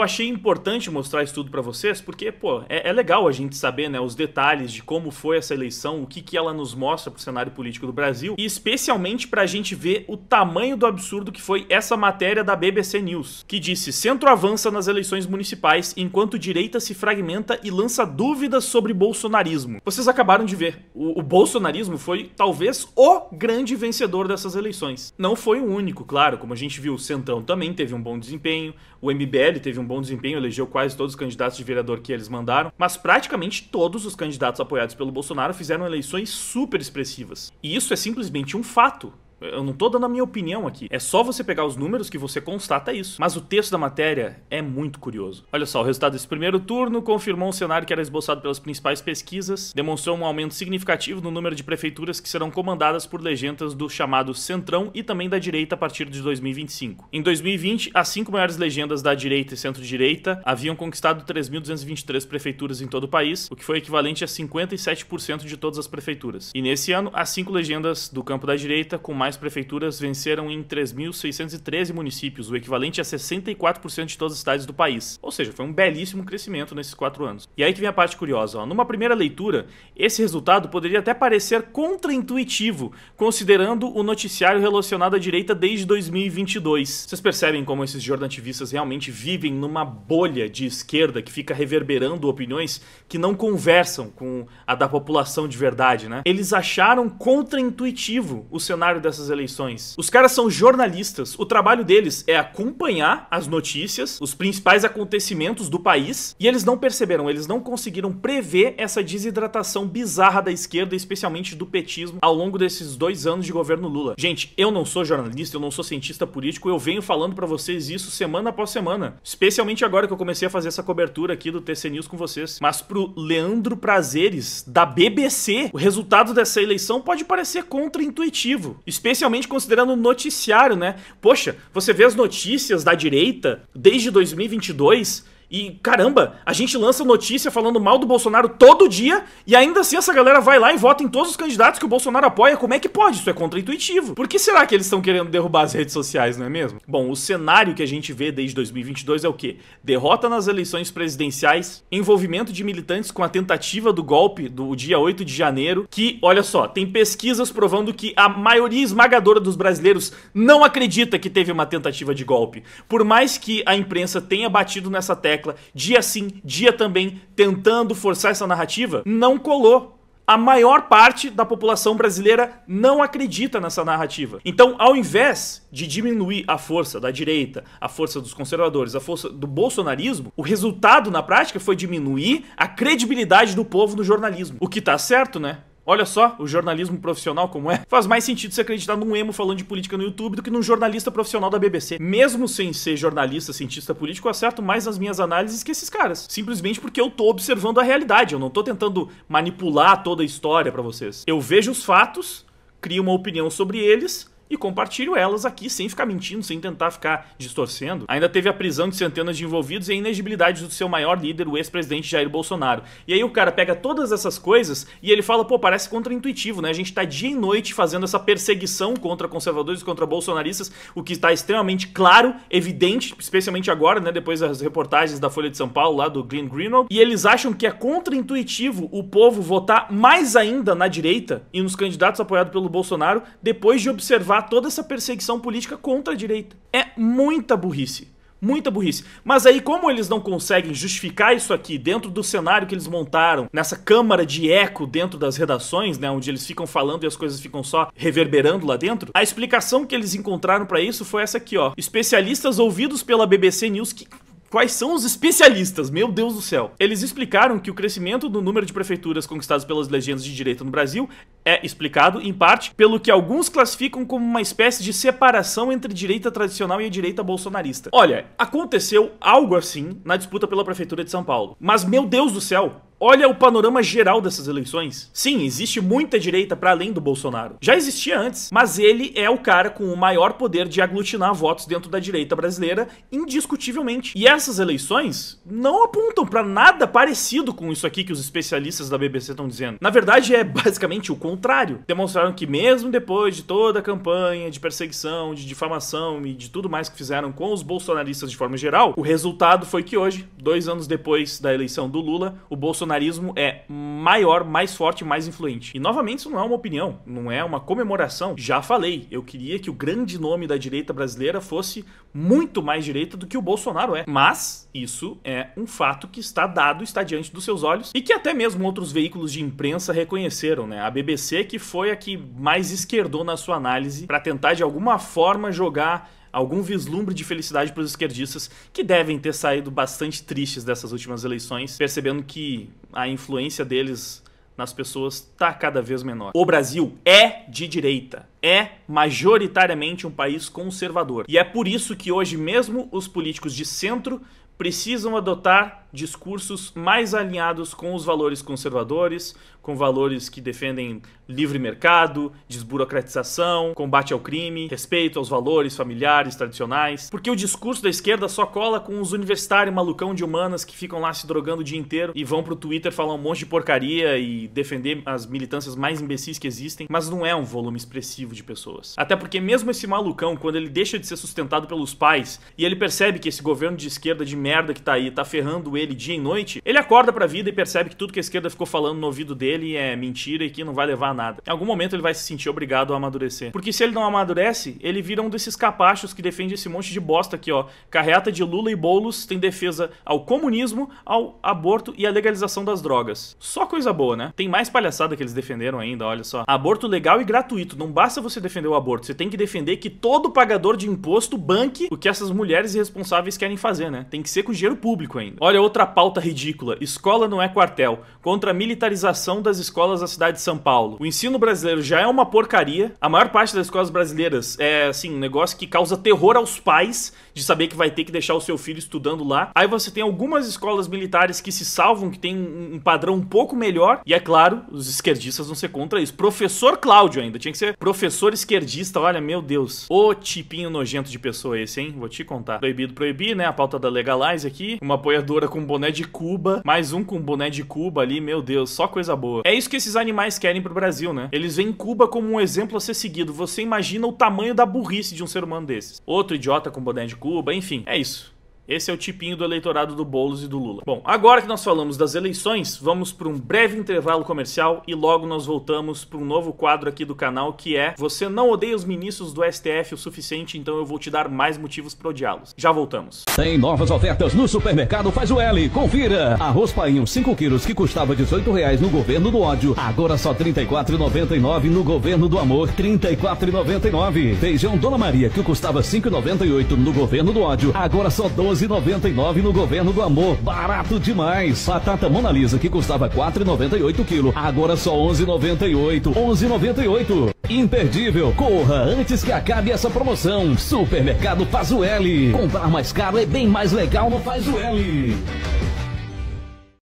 achei importante mostrar isso tudo pra vocês, porque, pô, é, é legal a gente saber, né, os detalhes de como foi essa eleição, o que que ela nos mostra pro cenário político do Brasil, e especialmente pra gente ver o tamanho do absurdo que foi essa matéria da B B C News, que disse: Centro avança nas eleições municipais, enquanto direita se fragmenta e lança dúvidas sobre bolsonarismo. Vocês acabaram de ver, o, o bolsonarismo foi, talvez, o grande vencedor dessas eleições. não foi o único, claro, como a gente viu, o Centrão também teve um bom desempenho, o M B L teve um bom desempenho, elegeu quase todos os candidatos de vereador que eles mandaram, mas praticamente todos os candidatos apoiados pelo Bolsonaro fizeram eleições super expressivas. E isso é simplesmente um fato. Eu não tô dando a minha opinião aqui. É só você pegar os números que você constata isso. Mas o texto da matéria é muito curioso. Olha só, o resultado desse primeiro turno confirmou um cenário que era esboçado pelas principais pesquisas, demonstrou um aumento significativo no número de prefeituras que serão comandadas por legendas do chamado Centrão e também da direita a partir de dois mil e vinte e cinco. Em dois mil e vinte, as cinco maiores legendas da direita e centro-direita haviam conquistado três mil duzentas e vinte e três prefeituras em todo o país, o que foi equivalente a cinquenta e sete por cento de todas as prefeituras. E nesse ano, as cinco legendas do campo da direita, com mais prefeituras, venceram em três mil seiscentos e treze municípios, o equivalente a sessenta e quatro por cento de todas as cidades do país. Ou seja, foi um belíssimo crescimento nesses quatro anos. E aí que vem a parte curiosa. Ó. Numa primeira leitura, esse resultado poderia até parecer contraintuitivo, considerando o noticiário relacionado à direita desde dois mil e vinte e dois. Vocês percebem como esses jornativistas realmente vivem numa bolha de esquerda que fica reverberando opiniões que não conversam com a da população de verdade, né? Eles acharam contraintuitivo o cenário dessas eleições. Os caras são jornalistas, o trabalho deles é acompanhar as notícias, os principais acontecimentos do país, e eles não perceberam, eles não conseguiram prever essa desidratação bizarra da esquerda, especialmente do petismo, ao longo desses dois anos de governo Lula. Gente, eu não sou jornalista, eu não sou cientista político, eu venho falando pra vocês isso semana após semana, especialmente agora que eu comecei a fazer essa cobertura aqui do T C News com vocês. Mas pro Leandro Prazeres, da B B C, o resultado dessa eleição pode parecer contraintuitivo, especialmente considerando o noticiário, né? Poxa, você vê as notícias da direita desde dois mil e vinte e dois e, caramba, a gente lança notícia falando mal do Bolsonaro todo dia e ainda assim essa galera vai lá e vota em todos os candidatos que o Bolsonaro apoia. Como é que pode? Isso é contraintuitivo. Por que será que eles estão querendo derrubar as redes sociais, não é mesmo? Bom, o cenário que a gente vê desde dois mil e vinte e dois é o quê? Derrota nas eleições presidenciais, envolvimento de militantes com a tentativa do golpe do dia oito de janeiro, que, olha só, tem pesquisas provando que a maioria esmagadora dos brasileiros não acredita que teve uma tentativa de golpe. Por mais que a imprensa tenha batido nessa tecla, dia sim, dia também, tentando forçar essa narrativa, não colou. A maior parte da população brasileira não acredita nessa narrativa. Então, ao invés de diminuir a força da direita, a força dos conservadores, a força do bolsonarismo, o resultado na prática foi diminuir a credibilidade do povo no jornalismo. O que tá certo, né? Olha só, o jornalismo profissional como é. Faz mais sentido você acreditar num emo falando de política no YouTube do que num jornalista profissional da B B C. Mesmo sem ser jornalista, cientista político, eu acerto mais nas minhas análises que esses caras. Simplesmente porque eu tô observando a realidade, eu não tô tentando manipular toda a história pra vocês. Eu vejo os fatos, crio uma opinião sobre eles e compartilho elas aqui sem ficar mentindo, sem tentar ficar distorcendo. Ainda teve a prisão de centenas de envolvidos e a inelegibilidade do seu maior líder, o ex-presidente Jair Bolsonaro. E aí o cara pega todas essas coisas e ele fala, pô, parece contraintuitivo, né? A gente tá dia e noite fazendo essa perseguição contra conservadores, contra bolsonaristas, o que está extremamente claro, evidente, especialmente agora, né? Depois das reportagens da Folha de São Paulo, lá do Glenn Greenwald. E eles acham que é contraintuitivo o povo votar mais ainda na direita e nos candidatos apoiados pelo Bolsonaro, depois de observar toda essa perseguição política contra a direita. É muita burrice, muita burrice. Mas aí, como eles não conseguem justificar isso aqui dentro do cenário que eles montaram, nessa câmara de eco dentro das redações, né, onde eles ficam falando e as coisas ficam só reverberando lá dentro, a explicação que eles encontraram pra isso foi essa aqui, ó. Especialistas ouvidos pela B B C News que... Quais são os especialistas? Meu Deus do céu. Eles explicaram que o crescimento do número de prefeituras conquistadas pelas legendas de direita no Brasil é explicado, em parte, pelo que alguns classificam como uma espécie de separação entre a direita tradicional e a direita bolsonarista. Olha, aconteceu algo assim na disputa pela prefeitura de São Paulo. Mas, meu Deus do céu, olha o panorama geral dessas eleições. Sim, existe muita direita para além do Bolsonaro. Já existia antes, mas ele é o cara com o maior poder de aglutinar votos dentro da direita brasileira, indiscutivelmente. E essas eleições não apontam para nada parecido com isso aqui que os especialistas da B B C estão dizendo. Na verdade, é basicamente o contrário. Demonstraram que mesmo depois de toda a campanha de perseguição, de difamação e de tudo mais que fizeram com os bolsonaristas de forma geral, o resultado foi que hoje, dois anos depois da eleição do Lula, o Bolsonaro bolsonarismo é maior, mais forte, mais influente. E novamente isso não é uma opinião, não é uma comemoração. Já falei, eu queria que o grande nome da direita brasileira fosse muito mais direita do que o Bolsonaro é. Mas isso é um fato que está dado, está diante dos seus olhos e que até mesmo outros veículos de imprensa reconheceram, né? A B B C, que foi a que mais esquerdou na sua análise para tentar de alguma forma jogar algum vislumbre de felicidade para os esquerdistas, que devem ter saído bastante tristes dessas últimas eleições, percebendo que a influência deles nas pessoas está cada vez menor. O Brasil é de direita, é majoritariamente um país conservador. E é por isso que hoje mesmo os políticos de centro precisam adotar discursos mais alinhados com os valores conservadores, com valores que defendem livre mercado, desburocratização, combate ao crime, respeito aos valores familiares, tradicionais. Porque o discurso da esquerda só cola com os universitários malucão de humanas que ficam lá se drogando o dia inteiro e vão pro Twitter falar um monte de porcaria e defender as militâncias mais imbecis que existem, mas não é um volume expressivo de pessoas. Até porque mesmo esse malucão, quando ele deixa de ser sustentado pelos pais e ele percebe que esse governo de esquerda de merda que tá aí tá ferrando ele dia e noite, ele acorda pra vida e percebe que tudo que a esquerda ficou falando no ouvido dele é mentira e que não vai levar a nada. Em algum momento ele vai se sentir obrigado a amadurecer. Porque se ele não amadurece, ele vira um desses capachos que defende esse monte de bosta aqui, ó. Carreata de Lula e Boulos tem defesa ao comunismo, ao aborto e à legalização das drogas. Só coisa boa, né? Tem mais palhaçada que eles defenderam ainda, olha só. Aborto legal e gratuito. Não basta você defender o aborto, você tem que defender que todo pagador de imposto banque o que essas mulheres irresponsáveis querem fazer, né? Tem que ser com dinheiro público ainda. Olha outra pauta ridícula. Escola não é quartel. Contra a militarização das escolas da cidade de São Paulo. O ensino brasileiro já é uma porcaria. A maior parte das escolas brasileiras é, assim, um negócio que causa terror aos pais de saber que vai ter que deixar o seu filho estudando lá. Aí você tem algumas escolas militares que se salvam, que tem um padrão um pouco melhor. E é claro, os esquerdistas vão ser contra isso. Professor Cláudio ainda. Tinha que ser professor esquerdista. Olha, meu Deus. Ô tipinho nojento de pessoa esse, hein? Vou te contar. Proibido proibir, né? A pauta da Legalize aqui. Uma apoiadora com boné de Cuba. Mais um com boné de Cuba ali. Meu Deus, só coisa boa. É isso que esses animais querem pro Brasil, né? Eles veem Cuba como um exemplo a ser seguido. Você imagina o tamanho da burrice de um ser humano desses. Outro idiota com boné de Cuba, enfim, é isso. Esse é o tipinho do eleitorado do Boulos e do Lula. Bom, agora que nós falamos das eleições, vamos para um breve intervalo comercial e logo nós voltamos para um novo quadro aqui do canal, que é: você não odeia os ministros do S T F o suficiente, então eu vou te dar mais motivos para odiá-los. Já voltamos. Tem novas ofertas no supermercado Faz o L. Confira! Arroz painho cinco quilos que custava dezoito reais no governo do ódio, agora só trinta e quatro reais e noventa e nove centavos no governo do amor, trinta e quatro reais e noventa e nove centavos. Feijão Dona Maria que custava cinco reais e noventa e oito centavos no governo do ódio, agora só doze reais e noventa e nove centavos no governo do amor. Barato demais. Batata Mona Lisa que custava quatro reais e noventa e oito centavos quilo, agora só onze reais e noventa e oito centavos. onze reais e noventa e oito centavos. Imperdível. Corra antes que acabe essa promoção. Supermercado Faz o L. Comprar mais caro é bem mais legal no Faz o L.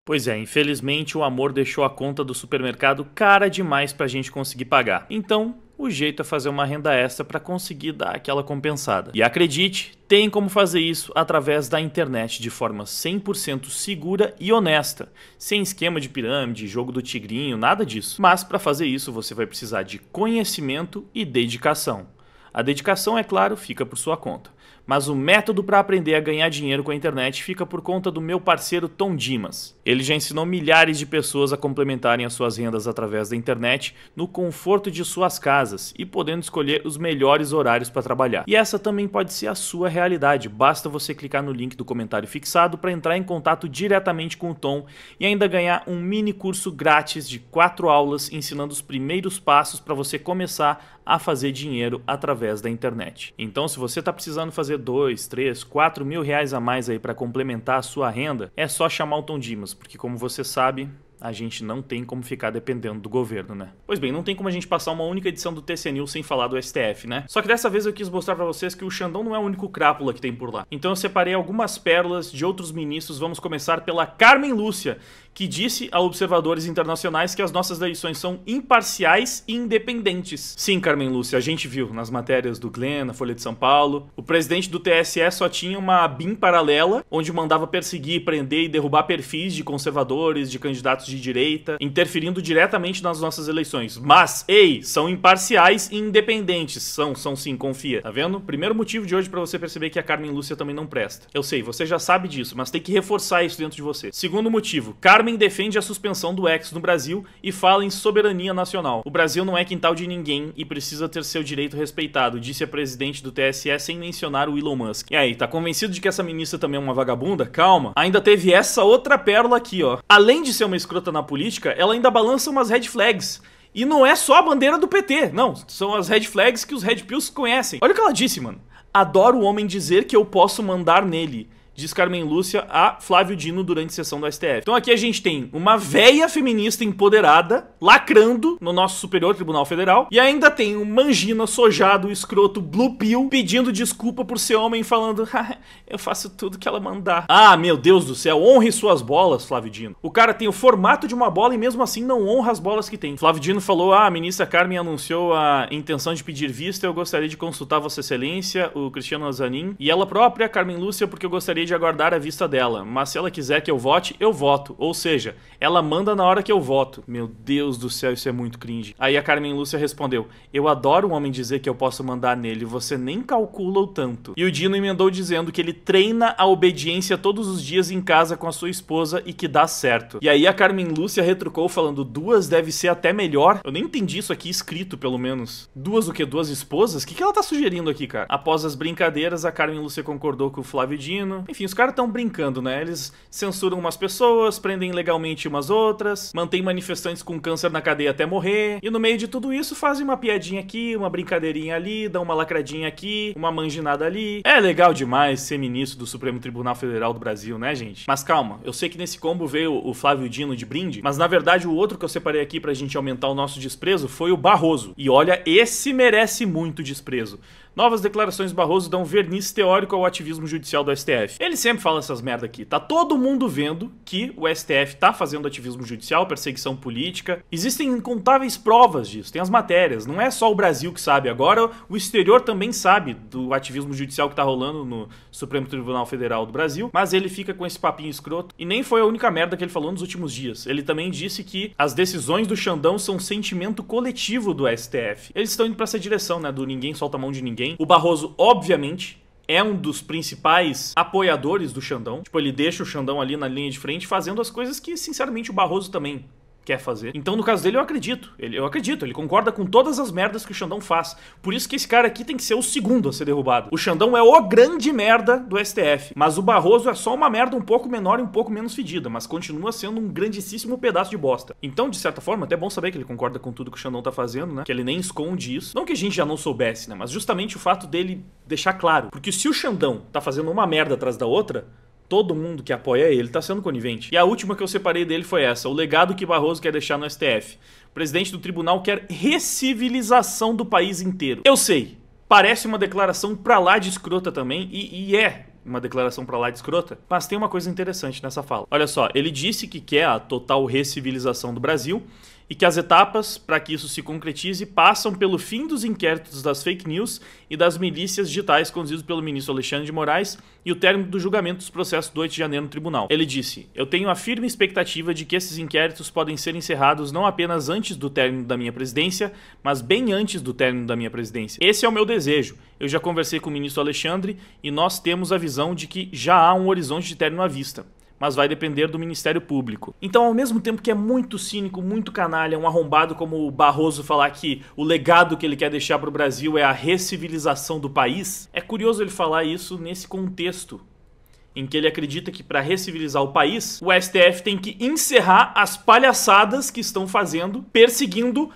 Pois é, infelizmente o amor deixou a conta do supermercado cara demais pra gente conseguir pagar. Então, o jeito é fazer uma renda extra para conseguir dar aquela compensada. E acredite, tem como fazer isso através da internet de forma cem por cento segura e honesta, sem esquema de pirâmide, jogo do tigrinho, nada disso. Mas para fazer isso você vai precisar de conhecimento e dedicação. A dedicação, é claro, fica por sua conta. Mas o método para aprender a ganhar dinheiro com a internet fica por conta do meu parceiro Tom Dimas. Ele já ensinou milhares de pessoas a complementarem as suas rendas através da internet no conforto de suas casas e podendo escolher os melhores horários para trabalhar. E essa também pode ser a sua realidade. Basta você clicar no link do comentário fixado para entrar em contato diretamente com o Tom e ainda ganhar um mini curso grátis de quatro aulas ensinando os primeiros passos para você começar a fazer dinheiro através da internet. Então, se você está precisando fazer dois, três, quatro mil reais a mais aí para complementar a sua renda, é só chamar o Tom Dimas, porque como você sabe, a gente não tem como ficar dependendo do governo, né? Pois bem, não tem como a gente passar uma única edição do T C News sem falar do S T F, né? Só que dessa vez eu quis mostrar pra vocês que o Xandão não é o único crápula que tem por lá. Então eu separei algumas pérolas de outros ministros. Vamos começar pela Carmen Lúcia, que disse a observadores internacionais que as nossas eleições são imparciais e independentes. Sim, Carmen Lúcia, a gente viu nas matérias do Glenn, na Folha de São Paulo, o presidente do T S E só tinha uma B I M paralela, onde mandava perseguir, prender e derrubar perfis de conservadores, de candidatos candidatos de direita, interferindo diretamente nas nossas eleições. Mas, ei, são imparciais e independentes. São, são sim, confia. Tá vendo? Primeiro motivo de hoje pra você perceber que a Carmen Lúcia também não presta. Eu sei, você já sabe disso, mas tem que reforçar isso dentro de você. Segundo motivo, Carmen defende a suspensão do Ex no Brasil e fala em soberania nacional. O Brasil não é quintal de ninguém e precisa ter seu direito respeitado, disse a presidente do T S E sem mencionar o Elon Musk. E aí, tá convencido de que essa ministra também é uma vagabunda? Calma. Ainda teve essa outra pérola aqui, ó. Além de ser uma escrota na política, ela ainda balança umas red flags. E não é só a bandeira do P T, não. São as red flags que os red pills conhecem. Olha o que ela disse, mano. Adoro o homem dizer que eu posso mandar nele, diz Carmen Lúcia a Flávio Dino durante sessão do S T F. Então aqui a gente tem uma véia feminista empoderada, lacrando no nosso Superior Tribunal Federal, e ainda tem um mangina, sojado, escroto, blue pill, pedindo desculpa por ser homem, falando, eu faço tudo que ela mandar. Ah, meu Deus do céu, honre suas bolas, Flávio Dino. O cara tem o formato de uma bola e mesmo assim não honra as bolas que tem. Flávio Dino falou, ah, a ministra Carmen anunciou a intenção de pedir vista, eu gostaria de consultar Vossa Excelência, o Cristiano Azanin, e ela própria, Carmen Lúcia, porque eu gostaria de aguardar a vista dela, mas se ela quiser que eu vote, eu voto, ou seja, ela manda na hora que eu voto. Meu Deus do céu, isso é muito cringe. Aí a Carmen Lúcia respondeu, eu adoro um homem dizer que eu posso mandar nele, você nem calcula o tanto. E o Dino emendou dizendo que ele treina a obediência todos os dias em casa com a sua esposa e que dá certo. E aí a Carmen Lúcia retrucou falando, duas deve ser até melhor. Eu nem entendi isso aqui escrito, pelo menos. Duas o que? Duas esposas? O que, que ela tá sugerindo aqui, cara? Após as brincadeiras, a Carmen Lúcia concordou com o Flávio Dino. Enfim, os caras estão brincando, né? Eles censuram umas pessoas, prendem ilegalmente umas outras, mantêm manifestantes com câncer na cadeia até morrer, e no meio de tudo isso fazem uma piadinha aqui, uma brincadeirinha ali, dão uma lacradinha aqui, uma manginada ali. É legal demais ser ministro do Supremo Tribunal Federal do Brasil, né, gente? Mas calma, eu sei que nesse combo veio o Flávio Dino de brinde, mas na verdade o outro que eu separei aqui pra gente aumentar o nosso desprezo foi o Barroso. E olha, esse merece muito desprezo. Novas declarações do Barroso dão verniz teórico ao ativismo judicial do S T F. Ele sempre fala essas merda aqui. Tá todo mundo vendo que o S T F tá fazendo ativismo judicial, perseguição política. Existem incontáveis provas disso, tem as matérias. Não é só o Brasil que sabe agora, o exterior também sabe do ativismo judicial que tá rolando no Supremo Tribunal Federal do Brasil, mas ele fica com esse papinho escroto. E nem foi a única merda que ele falou nos últimos dias. Ele também disse que as decisões do Xandão são sentimento coletivo do S T F. Eles estão indo pra essa direção, né, do ninguém solta a mão de ninguém. O Barroso, obviamente, é um dos principais apoiadores do Xandão. Tipo, ele deixa o Xandão ali na linha de frente fazendo as coisas que, sinceramente, o Barroso também quer fazer. Então, no caso dele, eu acredito. Ele, eu acredito, ele concorda com todas as merdas que o Xandão faz. Por isso que esse cara aqui tem que ser o segundo a ser derrubado. O Xandão é o grande merda do S T F. Mas o Barroso é só uma merda um pouco menor e um pouco menos fedida, mas continua sendo um grandíssimo pedaço de bosta. Então, de certa forma, até é bom saber que ele concorda com tudo que o Xandão tá fazendo, né? Que ele nem esconde isso. Não que a gente já não soubesse, né? Mas justamente o fato dele deixar claro. Porque se o Xandão tá fazendo uma merda atrás da outra, todo mundo que apoia ele tá sendo conivente. E a última que eu separei dele foi essa, o legado que Barroso quer deixar no S T F. O presidente do tribunal quer recivilização do país inteiro. Eu sei, parece uma declaração pra lá de escrota também, e, e é uma declaração pra lá de escrota, mas tem uma coisa interessante nessa fala. Olha só, ele disse que quer a total recivilização do Brasil e que as etapas para que isso se concretize passam pelo fim dos inquéritos das fake news e das milícias digitais conduzidos pelo ministro Alexandre de Moraes e o término do julgamento dos processos do oito de janeiro no tribunal. Ele disse, eu tenho a firme expectativa de que esses inquéritos podem ser encerrados não apenas antes do término da minha presidência, mas bem antes do término da minha presidência. Esse é o meu desejo. Eu já conversei com o ministro Alexandre e nós temos a visão de que já há um horizonte de término à vista, mas vai depender do Ministério Público. Então, ao mesmo tempo que é muito cínico, muito canalha, um arrombado como o Barroso falar que o legado que ele quer deixar para o Brasil é a recivilização do país, é curioso ele falar isso nesse contexto em que ele acredita que para recivilizar o país, o S T F tem que encerrar as palhaçadas que estão fazendo, perseguindo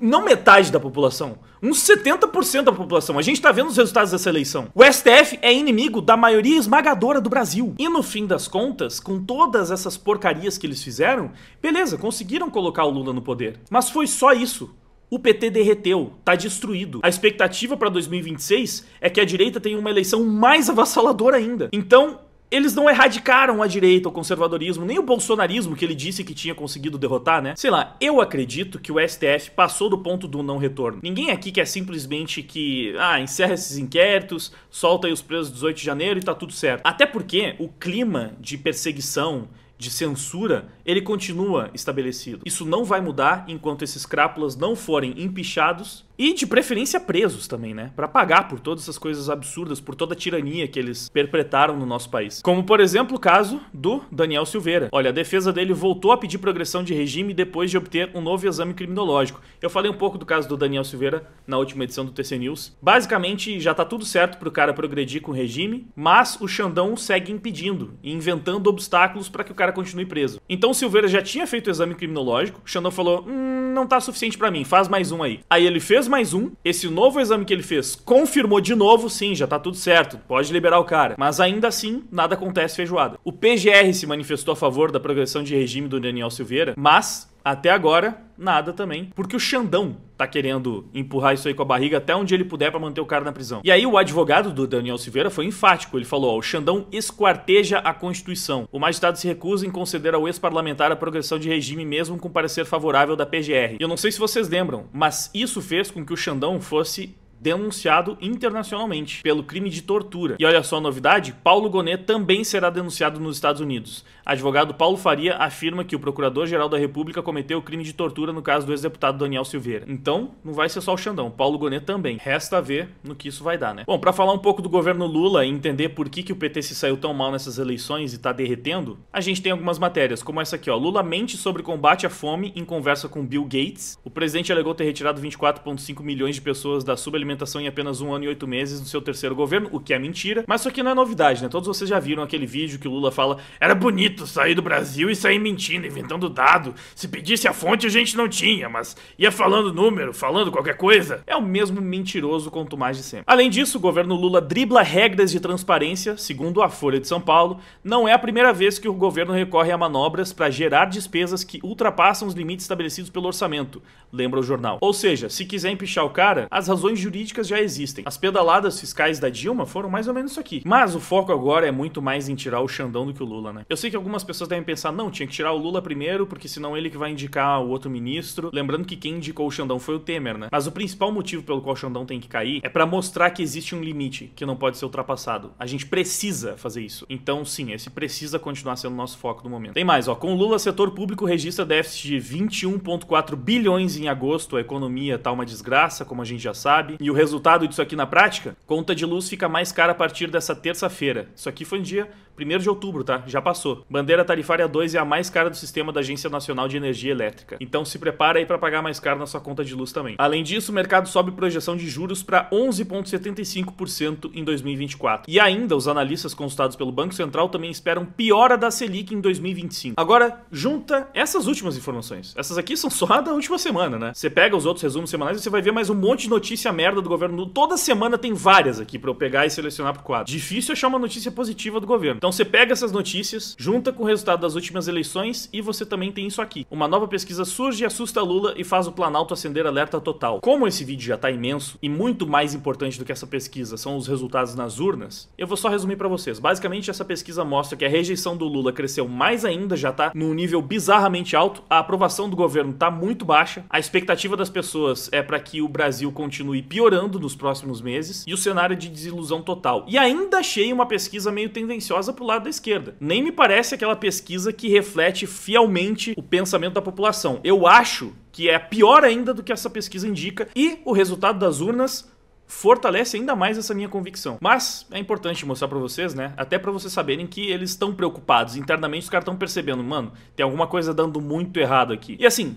não metade da população, uns setenta por cento da população. A gente tá vendo os resultados dessa eleição. O S T F é inimigo da maioria esmagadora do Brasil. E no fim das contas, com todas essas porcarias que eles fizeram, beleza, conseguiram colocar o Lula no poder. Mas foi só isso. O P T derreteu, tá destruído. A expectativa para dois mil e vinte e seis é que a direita tenha uma eleição mais avassaladora ainda. Então, eles não erradicaram a direita, o conservadorismo, nem o bolsonarismo que ele disse que tinha conseguido derrotar, né? Sei lá, eu acredito que o S T F passou do ponto do não retorno. Ninguém aqui quer simplesmente que, ah, encerra esses inquéritos, solta aí os presos do dezoito de janeiro e tá tudo certo. Até porque o clima de perseguição, de censura, ele continua estabelecido. Isso não vai mudar enquanto esses crápulas não forem empichados e, de preferência, presos também, né? Pra pagar por todas essas coisas absurdas, por toda a tirania que eles perpetraram no nosso país. Como, por exemplo, o caso do Daniel Silveira. Olha, a defesa dele voltou a pedir progressão de regime depois de obter um novo exame criminológico. Eu falei um pouco do caso do Daniel Silveira na última edição do T C News. Basicamente, já tá tudo certo pro cara progredir com o regime, mas o Xandão segue impedindo e inventando obstáculos pra que o cara continue preso. Então o Silveira já tinha feito o exame criminológico, o Xandão falou, hum, não tá suficiente pra mim, faz mais um aí. Aí ele fez mais um, esse novo exame que ele fez confirmou de novo, sim, já tá tudo certo, pode liberar o cara. Mas ainda assim, nada acontece feijoada. O P G R se manifestou a favor da progressão de regime do Daniel Silveira, mas até agora, nada também, porque o Xandão tá querendo empurrar isso aí com a barriga até onde ele puder pra manter o cara na prisão. E aí o advogado do Daniel Silveira foi enfático, ele falou, ó, o Xandão esquarteja a Constituição. O magistrado se recusa em conceder ao ex-parlamentar a progressão de regime mesmo com parecer favorável da P G R. Eu não sei se vocês lembram, mas isso fez com que o Xandão fosse denunciado internacionalmente pelo crime de tortura. E olha só a novidade, Paulo Gonet também será denunciado nos Estados Unidos. Advogado Paulo Faria afirma que o Procurador-Geral da República cometeu o crime de tortura no caso do ex-deputado Daniel Silveira. Então, não vai ser só o Xandão, Paulo Gonet também. Resta ver no que isso vai dar, né? Bom, pra falar um pouco do governo Lula e entender por que, que o P T se saiu tão mal nessas eleições e tá derretendo, a gente tem algumas matérias, como essa aqui, ó. Lula mente sobre combate à fome em conversa com Bill Gates. O presidente alegou ter retirado vinte e quatro vírgula cinco milhões de pessoas da subalimentação em apenas um ano e oito meses no seu terceiro governo, o que é mentira. Mas isso aqui não é novidade, né? Todos vocês já viram aquele vídeo que o Lula fala, era bonito sair do Brasil e sair mentindo, inventando dado. Se pedisse a fonte a gente não tinha, mas ia falando número, falando qualquer coisa. É o mesmo mentiroso quanto mais de sempre. Além disso, o governo Lula dribla regras de transparência, segundo a Folha de São Paulo. Não é a primeira vez que o governo recorre a manobras para gerar despesas que ultrapassam os limites estabelecidos pelo orçamento, lembra o jornal. Ou seja, se quiser empichar o cara, as razões jurídicas já existem. As pedaladas fiscais da Dilma foram mais ou menos isso aqui. Mas o foco agora é muito mais em tirar o Xandão do que o Lula, né? Eu sei que algumas pessoas devem pensar, não, tinha que tirar o Lula primeiro, porque senão ele que vai indicar o outro ministro. Lembrando que quem indicou o Xandão foi o Temer, né? Mas o principal motivo pelo qual o Xandão tem que cair é pra mostrar que existe um limite que não pode ser ultrapassado. A gente precisa fazer isso. Então, sim, esse precisa continuar sendo o nosso foco no momento. Tem mais, ó. Com o Lula, setor público registra déficit de vinte e um vírgula quatro bilhões em agosto. A economia tá uma desgraça, como a gente já sabe. E o resultado disso aqui na prática? Conta de luz fica mais cara a partir dessa terça-feira. Isso aqui foi no dia primeiro de outubro, tá? Já passou. Bandeira tarifária dois é a mais cara do sistema da Agência Nacional de Energia Elétrica. Então se prepara aí pra pagar mais caro na sua conta de luz também. Além disso, o mercado sobe projeção de juros pra onze vírgula setenta e cinco por cento em dois mil e vinte e quatro. E ainda, os analistas consultados pelo Banco Central também esperam piora da Selic em dois mil e vinte e cinco. Agora, junta essas últimas informações. Essas aqui são só da última semana, né? Você pega os outros resumos semanais e você vai ver mais um monte de notícia merda do governo. Toda semana tem várias aqui pra eu pegar e selecionar pro quadro. Difícil achar uma notícia positiva do governo. Então você pega essas notícias, junta com o resultado das últimas eleições e você também tem isso aqui. Uma nova pesquisa surge e assusta Lula e faz o Planalto acender alerta total. Como esse vídeo já tá imenso e muito mais importante do que essa pesquisa são os resultados nas urnas, eu vou só resumir pra vocês. Basicamente essa pesquisa mostra que a rejeição do Lula cresceu mais ainda, já tá num nível bizarramente alto, a aprovação do governo tá muito baixa, a expectativa das pessoas é pra que o Brasil continue piorando nos próximos meses e o cenário de desilusão total. E ainda achei uma pesquisa meio tendenciosa pro lado da esquerda. Nem me parece aquela pesquisa que reflete fielmente o pensamento da população. Eu acho que é pior ainda do que essa pesquisa indica e o resultado das urnas fortalece ainda mais essa minha convicção. Mas é importante mostrar pra vocês, né? Até pra vocês saberem que eles estão preocupados. Internamente os caras estão percebendo, mano, tem alguma coisa dando muito errado aqui. E assim,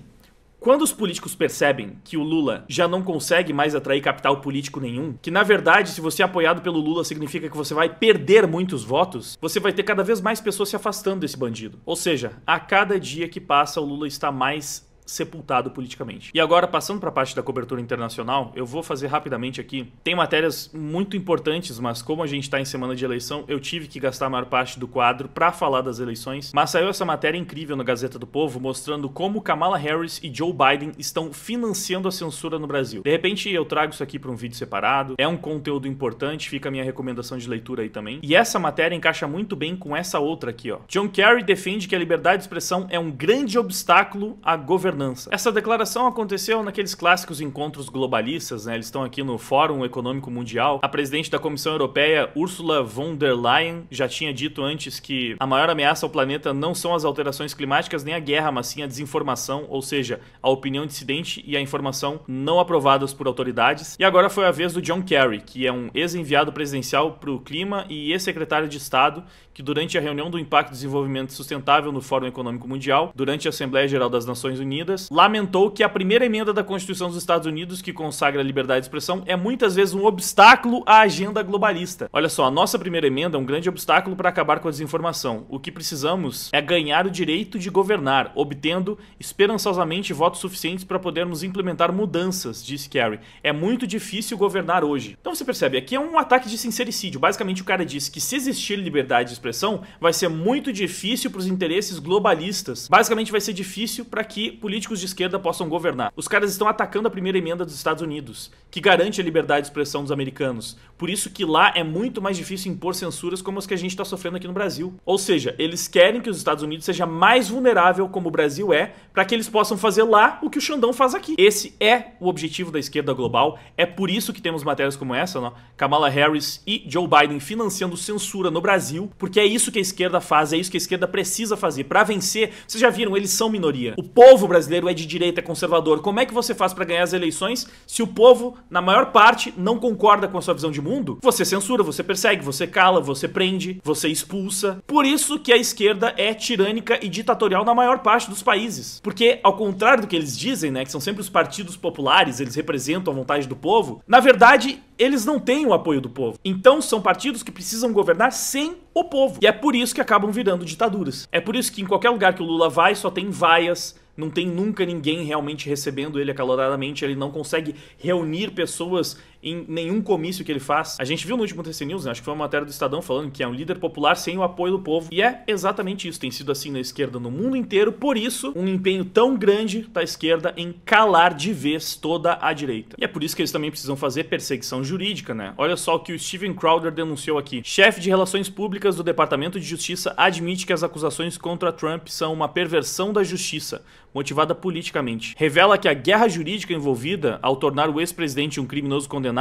quando os políticos percebem que o Lula já não consegue mais atrair capital político nenhum, que na verdade se você é apoiado pelo Lula significa que você vai perder muitos votos, você vai ter cada vez mais pessoas se afastando desse bandido. Ou seja, a cada dia que passa o Lula está mais sepultado politicamente. E agora, passando para a parte da cobertura internacional, eu vou fazer rapidamente aqui. Tem matérias muito importantes, mas como a gente está em semana de eleição, eu tive que gastar a maior parte do quadro para falar das eleições. Mas saiu essa matéria incrível na Gazeta do Povo, mostrando como Kamala Harris e Joe Biden estão financiando a censura no Brasil. De repente, eu trago isso aqui para um vídeo separado. É um conteúdo importante, fica a minha recomendação de leitura aí também. E essa matéria encaixa muito bem com essa outra aqui, ó. John Kerry defende que a liberdade de expressão é um grande obstáculo à governança governança. Essa declaração aconteceu naqueles clássicos encontros globalistas, né? Eles estão aqui no Fórum Econômico Mundial. A presidente da Comissão Europeia, Ursula von der Leyen, já tinha dito antes que a maior ameaça ao planeta não são as alterações climáticas nem a guerra, mas sim a desinformação, ou seja, a opinião dissidente e a informação não aprovadas por autoridades. E agora foi a vez do John Kerry, que é um ex-enviado presidencial para o clima e ex-secretário de Estado, que durante a reunião do Impacto e Desenvolvimento Sustentável no Fórum Econômico Mundial, durante a Assembleia Geral das Nações Unidas, lamentou que a primeira emenda da Constituição dos Estados Unidos, que consagra a liberdade de expressão, é muitas vezes um obstáculo à agenda globalista. Olha só, a nossa primeira emenda é um grande obstáculo para acabar com a desinformação. O que precisamos é ganhar o direito de governar, obtendo esperançosamente votos suficientes para podermos implementar mudanças, disse Kerry. É muito difícil governar hoje. Então você percebe, aqui é um ataque de sincericídio. Basicamente o cara disse que se existir liberdade de expressão, vai ser muito difícil para os interesses globalistas. Basicamente vai ser difícil para que políticos de esquerda possam governar. Os caras estão atacando a primeira emenda dos Estados Unidos, que garante a liberdade de expressão dos americanos. Por isso que lá é muito mais difícil impor censuras como as que a gente está sofrendo aqui no Brasil. Ou seja, eles querem que os Estados Unidos seja mais vulnerável como o Brasil é, para que eles possam fazer lá o que o Xandão faz aqui. Esse é o objetivo da esquerda global. É por isso que temos matérias como essa, né? Kamala Harris e Joe Biden financiando censura no Brasil, porque é isso que a esquerda faz, é isso que a esquerda precisa fazer. Para vencer, vocês já viram, eles são minoria. O povo brasileiro é de direita, é conservador. Como é que você faz para ganhar as eleições se o povo, na maior parte, não concorda com a sua visão de mundo? Você censura, você persegue, você cala, você prende, você expulsa. Por isso que a esquerda é tirânica e ditatorial na maior parte dos países. Porque, ao contrário do que eles dizem, né, que são sempre os partidos populares, eles representam a vontade do povo, na verdade, eles não têm o apoio do povo. Então são partidos que precisam governar sem o povo. E é por isso que acabam virando ditaduras. É por isso que em qualquer lugar que o Lula vai, só tem vaias. Não tem nunca ninguém realmente recebendo ele acaloradamente, ele não consegue reunir pessoas em nenhum comício que ele faz. A gente viu no último T C News, né? Acho que foi uma matéria do Estadão falando que é um líder popular sem o apoio do povo. E é exatamente isso, tem sido assim na esquerda no mundo inteiro, por isso um empenho tão grande da esquerda em calar de vez toda a direita. E é por isso que eles também precisam fazer perseguição jurídica, né? Olha só o que o Steven Crowder denunciou aqui. Chefe de Relações Públicas do Departamento de Justiça admite que as acusações contra Trump são uma perversão da justiça, motivada politicamente. Revela que a guerra jurídica envolvida ao tornar o ex-presidente um criminoso condenado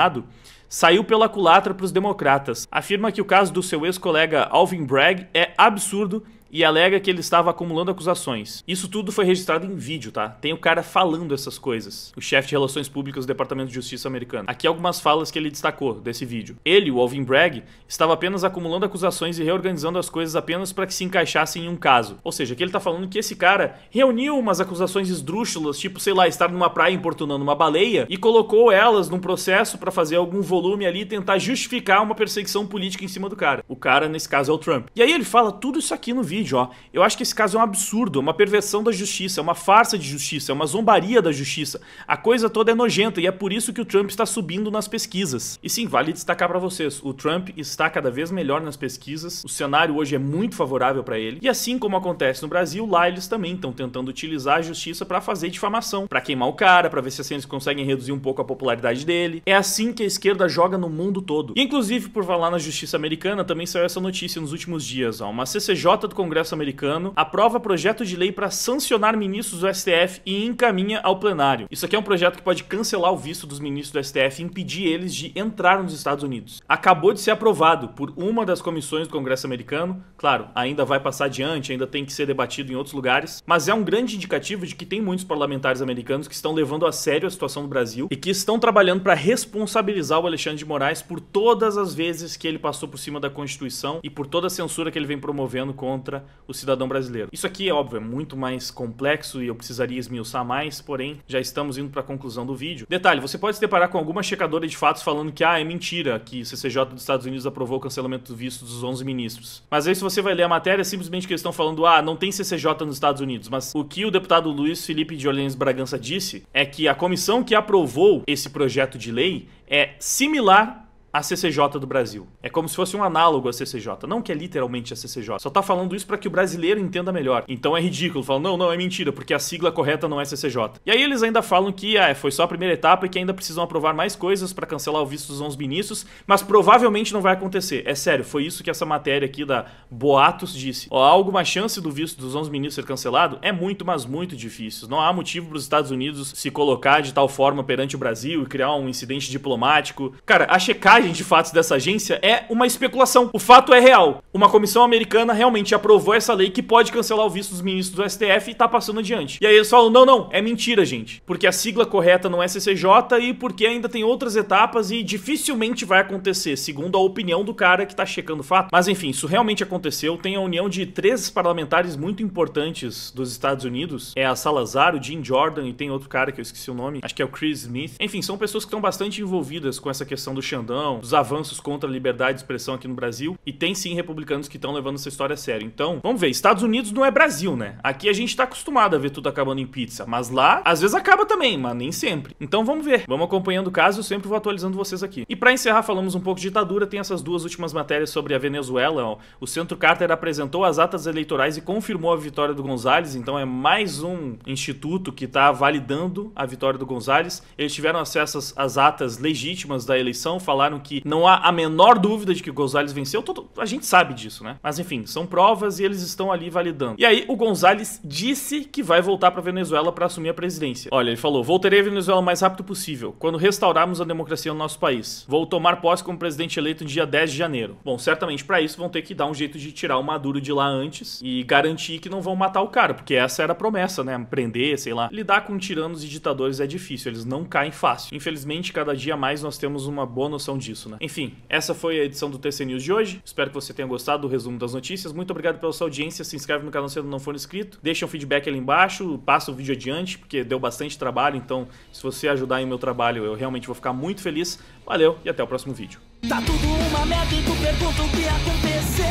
saiu pela culatra para os democratas. Afirma que o caso do seu ex-colega Alvin Bragg é absurdo e alega que ele estava acumulando acusações. Isso tudo foi registrado em vídeo, tá? Tem o cara falando essas coisas. O chefe de Relações Públicas do Departamento de Justiça americano. Aqui algumas falas que ele destacou desse vídeo. Ele, o Alvin Bragg, estava apenas acumulando acusações e reorganizando as coisas apenas para que se encaixassem em um caso. Ou seja, que ele tá falando que esse cara reuniu umas acusações esdrúxulas, tipo, sei lá, estar numa praia importunando uma baleia, e colocou elas num processo para fazer algum volume ali e tentar justificar uma perseguição política em cima do cara. O cara, nesse caso, é o Trump. E aí ele fala tudo isso aqui no vídeo. Ó, eu acho que esse caso é um absurdo, é uma perversão da justiça, é uma farsa de justiça, é uma zombaria da justiça. A coisa toda é nojenta e é por isso que o Trump está subindo nas pesquisas. E sim, vale destacar para vocês, o Trump está cada vez melhor nas pesquisas, o cenário hoje é muito favorável para ele. E assim como acontece no Brasil, lá eles também estão tentando utilizar a justiça para fazer difamação, para queimar o cara, para ver se assim eles conseguem reduzir um pouco a popularidade dele. É assim que a esquerda joga no mundo todo. E, inclusive, por falar na justiça americana, também saiu essa notícia nos últimos dias, ó, uma C C J do Congresso americano aprova projeto de lei para sancionar ministros do S T F e encaminha ao plenário. Isso aqui é um projeto que pode cancelar o visto dos ministros do S T F e impedir eles de entrar nos Estados Unidos. Acabou de ser aprovado por uma das comissões do Congresso americano. Claro, ainda vai passar adiante, ainda tem que ser debatido em outros lugares, mas é um grande indicativo de que tem muitos parlamentares americanos que estão levando a sério a situação do Brasil e que estão trabalhando para responsabilizar o Alexandre de Moraes por todas as vezes que ele passou por cima da Constituição e por toda a censura que ele vem promovendo contra o cidadão brasileiro. Isso aqui é óbvio, é muito mais complexo e eu precisaria esmiuçar mais, porém já estamos indo para a conclusão do vídeo. Detalhe, você pode se deparar com alguma checadora de fatos falando que ah, é mentira que o C C J dos Estados Unidos aprovou o cancelamento do visto dos onze ministros. Mas aí se você vai ler a matéria, é simplesmente que eles estão falando ah, não tem C C J nos Estados Unidos, mas o que o deputado Luiz Felipe de Orleans Bragança disse é que a comissão que aprovou esse projeto de lei é similar a C C J do Brasil. É como se fosse um análogo à C C J. Não que é literalmente a C C J. Só tá falando isso pra que o brasileiro entenda melhor. Então é ridículo. Falam, não, não, é mentira, porque a sigla correta não é C C J. E aí eles ainda falam que ah, foi só a primeira etapa e que ainda precisam aprovar mais coisas pra cancelar o visto dos onze ministros, mas provavelmente não vai acontecer. É sério, foi isso que essa matéria aqui da Boatos disse. Ó, há alguma chance do visto dos onze ministros ser cancelado? É muito, mas muito difícil. Não há motivo pros Estados Unidos se colocar de tal forma perante o Brasil e criar um incidente diplomático. Cara, a checagem de fatos dessa agência é uma especulação. O fato é real. Uma comissão americana realmente aprovou essa lei que pode cancelar o visto dos ministros do S T F e tá passando adiante. E aí eles falam, não, não, é mentira, gente. Porque a sigla correta não é C C J e porque ainda tem outras etapas e dificilmente vai acontecer, segundo a opinião do cara que tá checando o fato. Mas enfim, isso realmente aconteceu. Tem a união de três parlamentares muito importantes dos Estados Unidos. É a Salazar, o Jim Jordan e tem outro cara que eu esqueci o nome. Acho que é o Chris Smith. Enfim, são pessoas que estão bastante envolvidas com essa questão do Xandão, dos avanços contra a liberdade de expressão aqui no Brasil, e tem sim republicanos que estão levando essa história a sério. Então, vamos ver, Estados Unidos não é Brasil, né? Aqui a gente tá acostumado a ver tudo acabando em pizza, mas lá, às vezes acaba também, mas nem sempre. Então vamos ver, vamos acompanhando o caso, eu sempre vou atualizando vocês aqui. E pra encerrar, falamos um pouco de ditadura, tem essas duas últimas matérias sobre a Venezuela, ó. O Centro Carter apresentou as atas eleitorais e confirmou a vitória do González, então é mais um instituto que tá validando a vitória do González. Eles tiveram acesso às atas legítimas da eleição, falaram que não há a menor dúvida de que o González venceu, todo, a gente sabe disso, né? Mas enfim, são provas e eles estão ali validando. E aí o González disse que vai voltar pra Venezuela pra assumir a presidência. Olha, ele falou, voltarei à Venezuela o mais rápido possível, quando restaurarmos a democracia no nosso país. Vou tomar posse como presidente eleito no dia dez de janeiro. Bom, certamente pra isso vão ter que dar um jeito de tirar o Maduro de lá antes e garantir que não vão matar o cara, porque essa era a promessa, né? Prender, sei lá. Lidar com tiranos e ditadores é difícil, eles não caem fácil. Infelizmente, cada dia mais nós temos uma boa noção disso, né? Enfim, essa foi a edição do T C News de hoje. Espero que você tenha gostado do resumo das notícias. Muito obrigado pela sua audiência. Se inscreve no canal se ainda não for inscrito. Deixa um feedback ali embaixo. Passa o vídeo adiante, porque deu bastante trabalho. Então, se você ajudar em meu trabalho, eu realmente vou ficar muito feliz. Valeu e até o próximo vídeo. Tá tudo uma merda e tu pergunta o que aconteceu.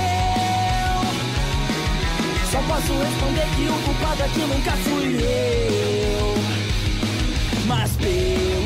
Só posso responder que o culpado aqui nunca fui eu. Mas pelo